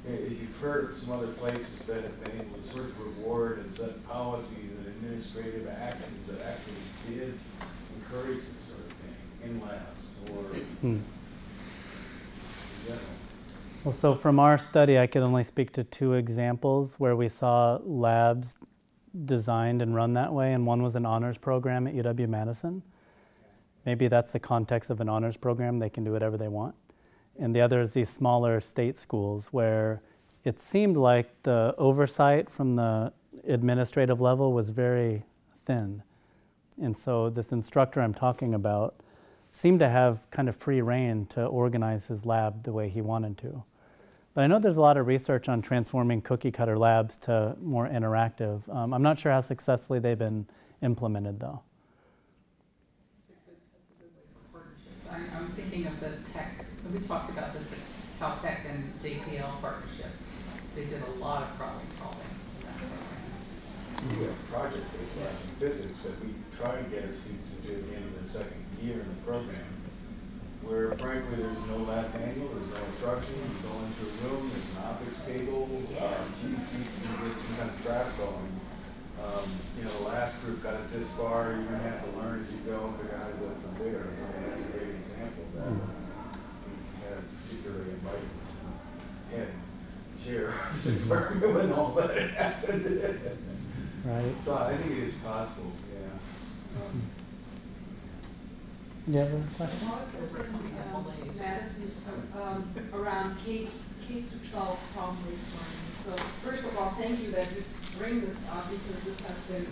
know, if you've heard of some other places that have been able to sort of reward and set policies and administrative actions that actually did encourage this sort of thing in labs or mm. in general. Well, so from our study, I could only speak to two examples where we saw labs designed and run that way, and one was an honors program at U W Madison. Maybe that's the context of an honors program. They can do whatever they want. And the other is these smaller state schools where it seemed like the oversight from the administrative level was very thin. And so this instructor I'm talking about seemed to have kind of free rein to organize his lab the way he wanted to. But I know there's a lot of research on transforming cookie-cutter labs to more interactive. Um, I'm not sure how successfully they've been implemented, though. That's a good, that's a good way for partnerships. I'm, I'm thinking of the tech, we talked about this at Caltech and J P L partnership. They did a lot of problem solving in that program. We have a project based on physics that we try to get our students to do at the end of the second year in the program, where frankly there's no lab manual, there's no instruction. You go into a room, there's an optics table, uh, G D C can get some kind of trap going. Um, you know, the last group got it this far, you're going to have to learn as you go and figure out how to go from there. So that's a great example of that. We had a particularly inviting head chair of the department when all that happened. Right. So I think it is possible, yeah. Um, Yeah, so what was the thing in Madison uh, um, around K, K through twelve problem-based learning? So first of all, thank you that you bring this up, because this has been,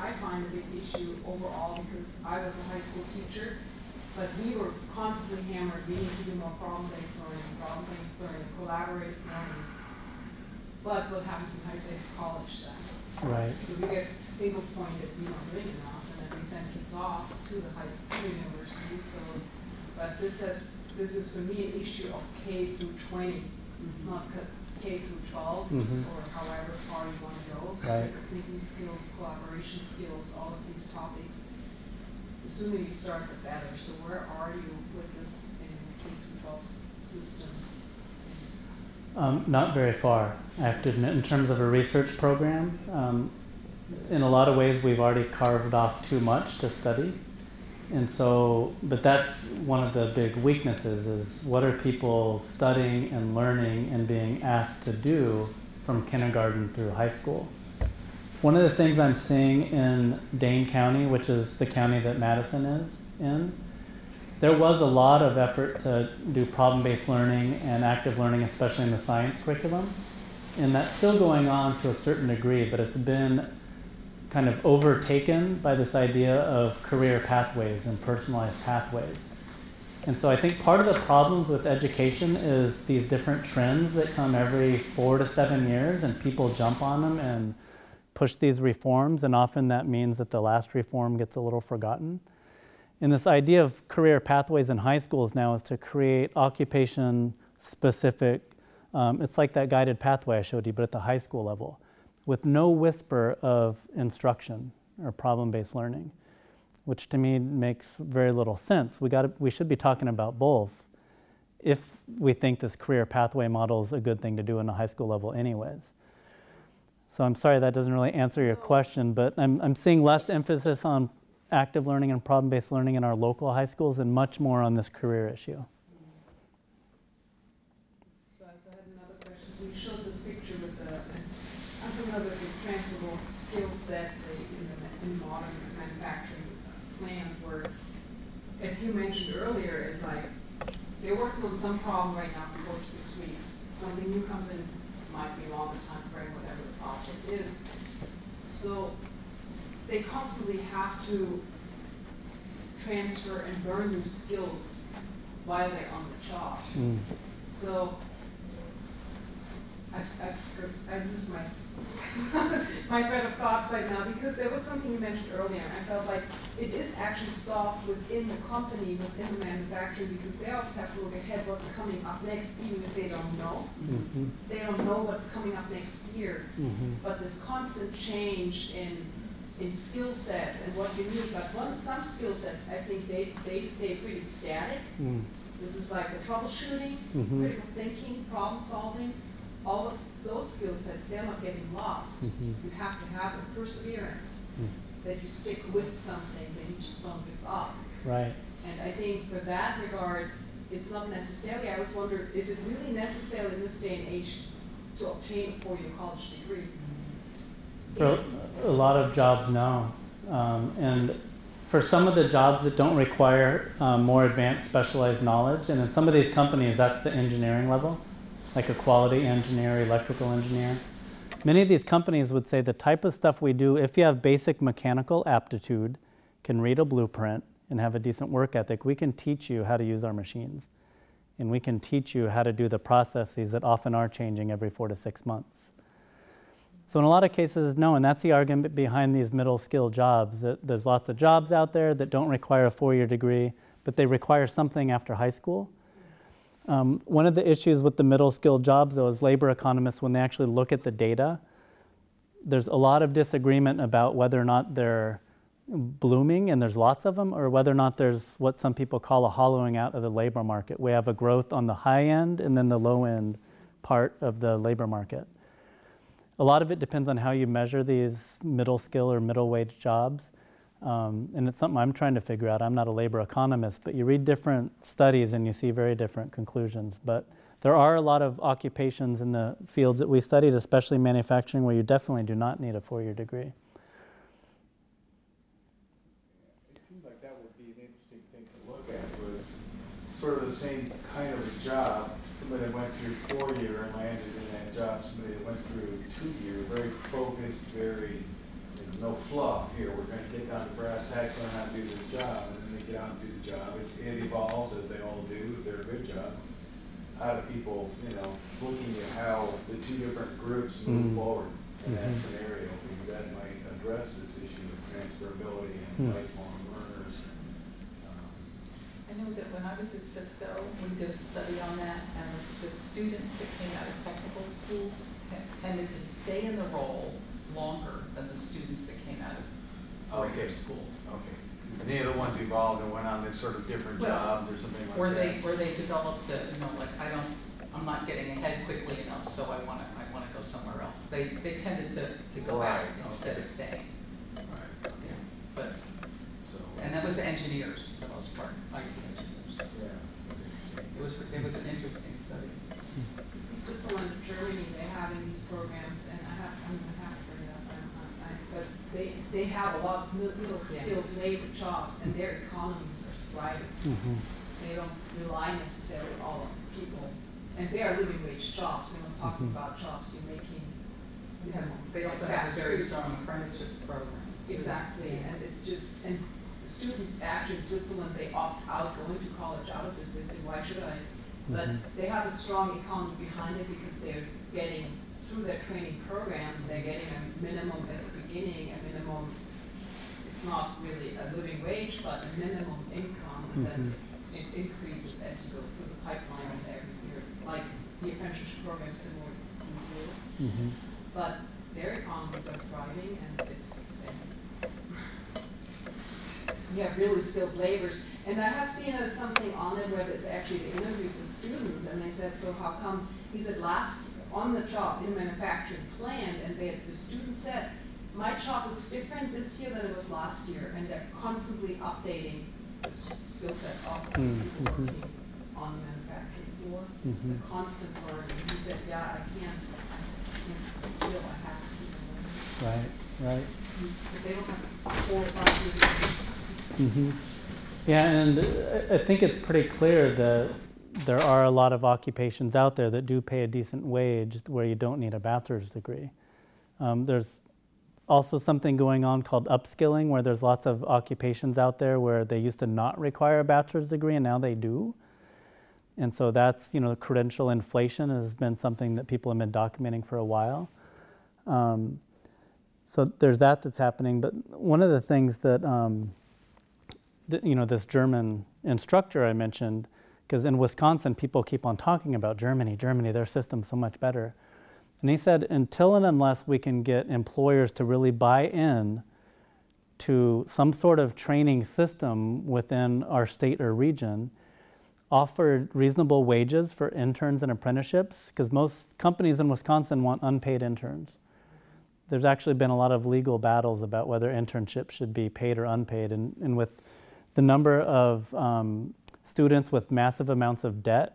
I find, a big issue overall, because I was a high school teacher, but we were constantly hammered. We need to do more problem-based learning, problem-based learning, collaborative learning. But what happens in high college then? Right. So we get people point that we don't really know. We send kids off to the high to universities. So, but this has this is for me an issue of K through twenty, mm-hmm. not K through twelve, mm-hmm. or however far you want to go. Right. Thinking skills, collaboration skills, all of these topics. The sooner you start, the better. So, where are you with this in K through twelve system? Um, not very far, I have to admit. In terms of a research program. Um, In a lot of ways, we've already carved off too much to study. And so, but that's one of the big weaknesses, is what are people studying and learning and being asked to do from kindergarten through high school? One of the things I'm seeing in Dane County, which is the county that Madison is in, there was a lot of effort to do problem-based learning and active learning, especially in the science curriculum. And that's still going on to a certain degree, but it's been kind of overtaken by this idea of career pathways and personalized pathways. And so I think part of the problems with education is these different trends that come every four to seven years, and people jump on them and push these reforms, and often that means that the last reform gets a little forgotten. And this idea of career pathways in high schools now is to create occupation-specific, um, it's like that guided pathway I showed you, but at the high school level, with no whisper of instruction or problem-based learning, which to me makes very little sense. We got we should be talking about both if we think this career pathway model is a good thing to do in a high school level anyways. So I'm sorry that doesn't really answer your question, but I'm, I'm seeing less emphasis on active learning and problem-based learning in our local high schools and much more on this career issue. So I had another question. So you showed this picture with the whether these transferable skill sets in the in modern manufacturing plant where, as you mentioned earlier, is like they're working on some problem right now for four to six weeks. Something new comes in, might be a longer time frame, whatever the project is. So they constantly have to transfer and learn new skills while they're on the job. Mm. So I've, I've, I've used my my thread of thoughts right now, because there was something you mentioned earlier. I felt like it is actually solved within the company, within the manufacturer, because they always have to look ahead what's coming up next, even if they don't know. Mm-hmm. They don't know what's coming up next year. Mm-hmm. But this constant change in in skill sets and what you need. But one, some skill sets, I think they, they stay pretty static. Mm. This is like the troubleshooting, mm-hmm. critical thinking, problem solving. All of those skill sets, they're not getting lost. Mm-hmm. You have to have a perseverance, mm-hmm. that you stick with something, that you just don't give up. Right. And I think for that regard, it's not necessarily, I always wonder, is it really necessary in this day and age to obtain a four-year college degree? For yeah. a lot of jobs, no. Um, and for some of the jobs that don't require um, more advanced specialized knowledge, and in some of these companies, that's the engineering level, like a quality engineer, electrical engineer. Many of these companies would say the type of stuff we do, if you have basic mechanical aptitude, can read a blueprint and have a decent work ethic, we can teach you how to use our machines. And we can teach you how to do the processes that often are changing every four to six months. So in a lot of cases, no, and that's the argument behind these middle skill jobs, that there's lots of jobs out there that don't require a four-year degree, but they require something after high school. Um, one of the issues with the middle skilled jobs, though, is labor economists, when they actually look at the data, there's a lot of disagreement about whether or not they're blooming, and there's lots of them, or whether or not there's what some people call a hollowing out of the labor market. We have a growth on the high end and then the low end part of the labor market. A lot of it depends on how you measure these middle skill or middle wage jobs. Um, and it's something I'm trying to figure out. I'm not a labor economist, but you read different studies and you see very different conclusions. But there are a lot of occupations in the fields that we studied, especially manufacturing, where you definitely do not need a four-year degree. It seems like that would be an interesting thing to look at, was sort of the same kind of a job. Somebody that went through four-year and landed in that job. Somebody that went through two-year, very focused, very... no fluff here, we're going to get down to brass tacks on how to do this job, and then they get out and do the job. It, it evolves, as they all do, if they're a good job. How do people, you know, looking at how the two different groups move mm-hmm. forward in mm-hmm. that scenario, because that might address this issue of transferability and mm-hmm. lifelong learners. Um, I know that when I was at Cisco, we did a study on that, and the students that came out of technical schools tended to stay in the role longer than the students that came out of regular okay. schools. Okay. And they are the ones evolved and went on to sort of different well, jobs or something like or that. They, or they developed a, you know, like, I don't, I'm not getting ahead quickly enough, so I want to I want to go somewhere else. They, they tended to, to go right. out instead okay. of staying. Right. Yeah. But, so, and that was engineers, for the most part, I T engineers. Yeah. It was, it was an interesting study. It's in Switzerland and Germany, they're having these programs, and I have, I'm going to have But they, they have a lot of middle skilled yeah. labor jobs, and their economies are thriving. Mm-hmm. They don't rely necessarily on all on people. And they are living wage jobs. We're not talking mm-hmm. about jobs you're making. You know, they also have a very strong apprenticeship program. Exactly. Yeah. And it's just, and students actually in Switzerland, they opt out going to college out of this. They say, why should I? Mm-hmm. But they have a strong economy behind it because they're getting, through their training programs, they're getting a minimum at the beginning, a minimum, it's not really a living wage, but a minimum income, mm-hmm. and then it increases as you go through the pipeline of their year, like the apprenticeship program similar to the mm-hmm. But their economies are thriving, and it's, and you have really skilled laborers. And I have seen uh, something on it where there's actually the interview with the students, and they said, so how come, he said, last on the job in manufacturing plant, and they, the student said, my job looks different this year than it was last year, and they're constantly updating the skill set of people mm-hmm. working on the manufacturing floor. Mm-hmm. It's the constant learning. He said, yeah, I can't, I can't still, I have to keep learning. Right, right. But they don't have four or five years. Mm-hmm. Yeah, and I think it's pretty clear that there are a lot of occupations out there that do pay a decent wage where you don't need a bachelor's degree. Um, there's also something going on called upskilling, where there's lots of occupations out there where they used to not require a bachelor's degree and now they do. And so that's, you know, credential inflation has been something that people have been documenting for a while. Um, so there's that that's happening. But one of the things that, um, th you know, this German instructor I mentioned, because in Wisconsin, people keep on talking about Germany, Germany, their system's so much better. And he said, until and unless we can get employers to really buy in to some sort of training system within our state or region, offer reasonable wages for interns and apprenticeships, because most companies in Wisconsin want unpaid interns. There's actually been a lot of legal battles about whether internships should be paid or unpaid, and, and with the number of um, students with massive amounts of debt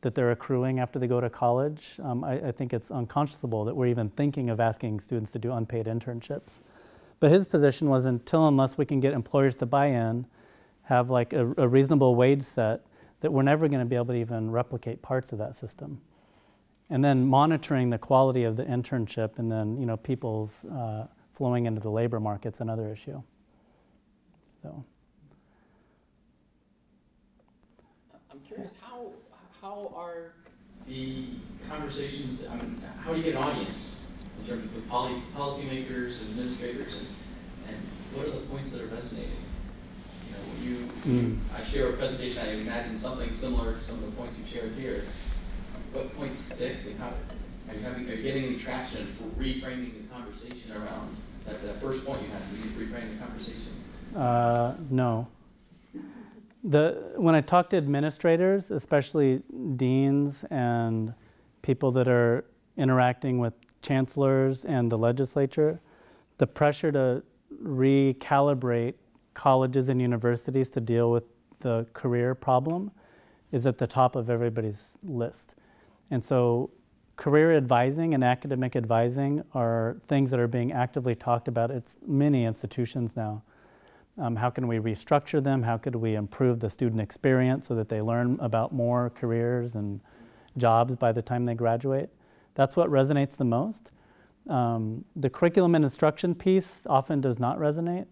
that they're accruing after they go to college, um, I, I think it's unconscionable that we're even thinking of asking students to do unpaid internships. But his position was, until unless we can get employers to buy in, have like a, a reasonable wage set, that we're never going to be able to even replicate parts of that system. And then monitoring the quality of the internship, and then, you know, people's uh, flowing into the labor market's another issue. So. Curious, how how are the conversations? I mean, how do you get an audience in terms of policy policymakers and administrators, and, and what are the points that are resonating? You know, you, mm. I share a presentation, I imagine something similar to some of the points you shared here. What points stick? Are you, having, are you getting any traction for reframing the conversation around that, that first point you had? Did you reframe the conversation? Uh, no. The, when I talk to administrators, especially deans and people that are interacting with chancellors and the legislature, the pressure to recalibrate colleges and universities to deal with the career problem is at the top of everybody's list. And so career advising and academic advising are things that are being actively talked about at many institutions now. Um, how can we restructure them? How could we improve the student experience so that they learn about more careers and jobs by the time they graduate? That's what resonates the most. Um, the curriculum and instruction piece often does not resonate.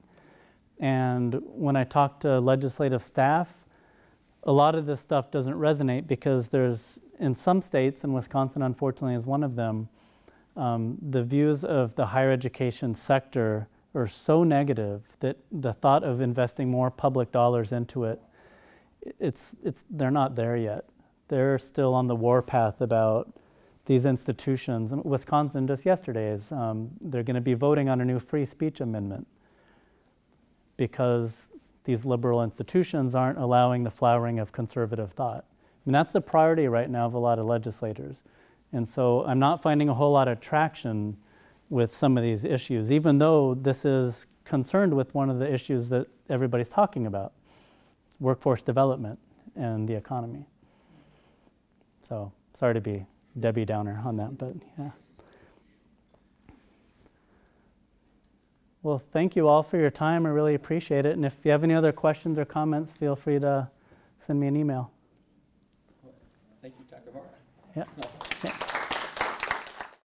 And when I talk to legislative staff, a lot of this stuff doesn't resonate because there's, in some states, and Wisconsin unfortunately is one of them, um, the views of the higher education sector are so negative that the thought of investing more public dollars into it, it's, it's, they're not there yet. They're still on the warpath about these institutions. Wisconsin just yesterday is, um, they're gonna be voting on a new free speech amendment because these liberal institutions aren't allowing the flowering of conservative thought. I mean, that's the priority right now of a lot of legislators. And so I'm not finding a whole lot of traction with some of these issues, even though this is concerned with one of the issues that everybody's talking about, workforce development and the economy. So sorry to be Debbie Downer on that, but yeah. Well, thank you all for your time. I really appreciate it. And if you have any other questions or comments, feel free to send me an email. Thank you, Doctor Hora. Yeah.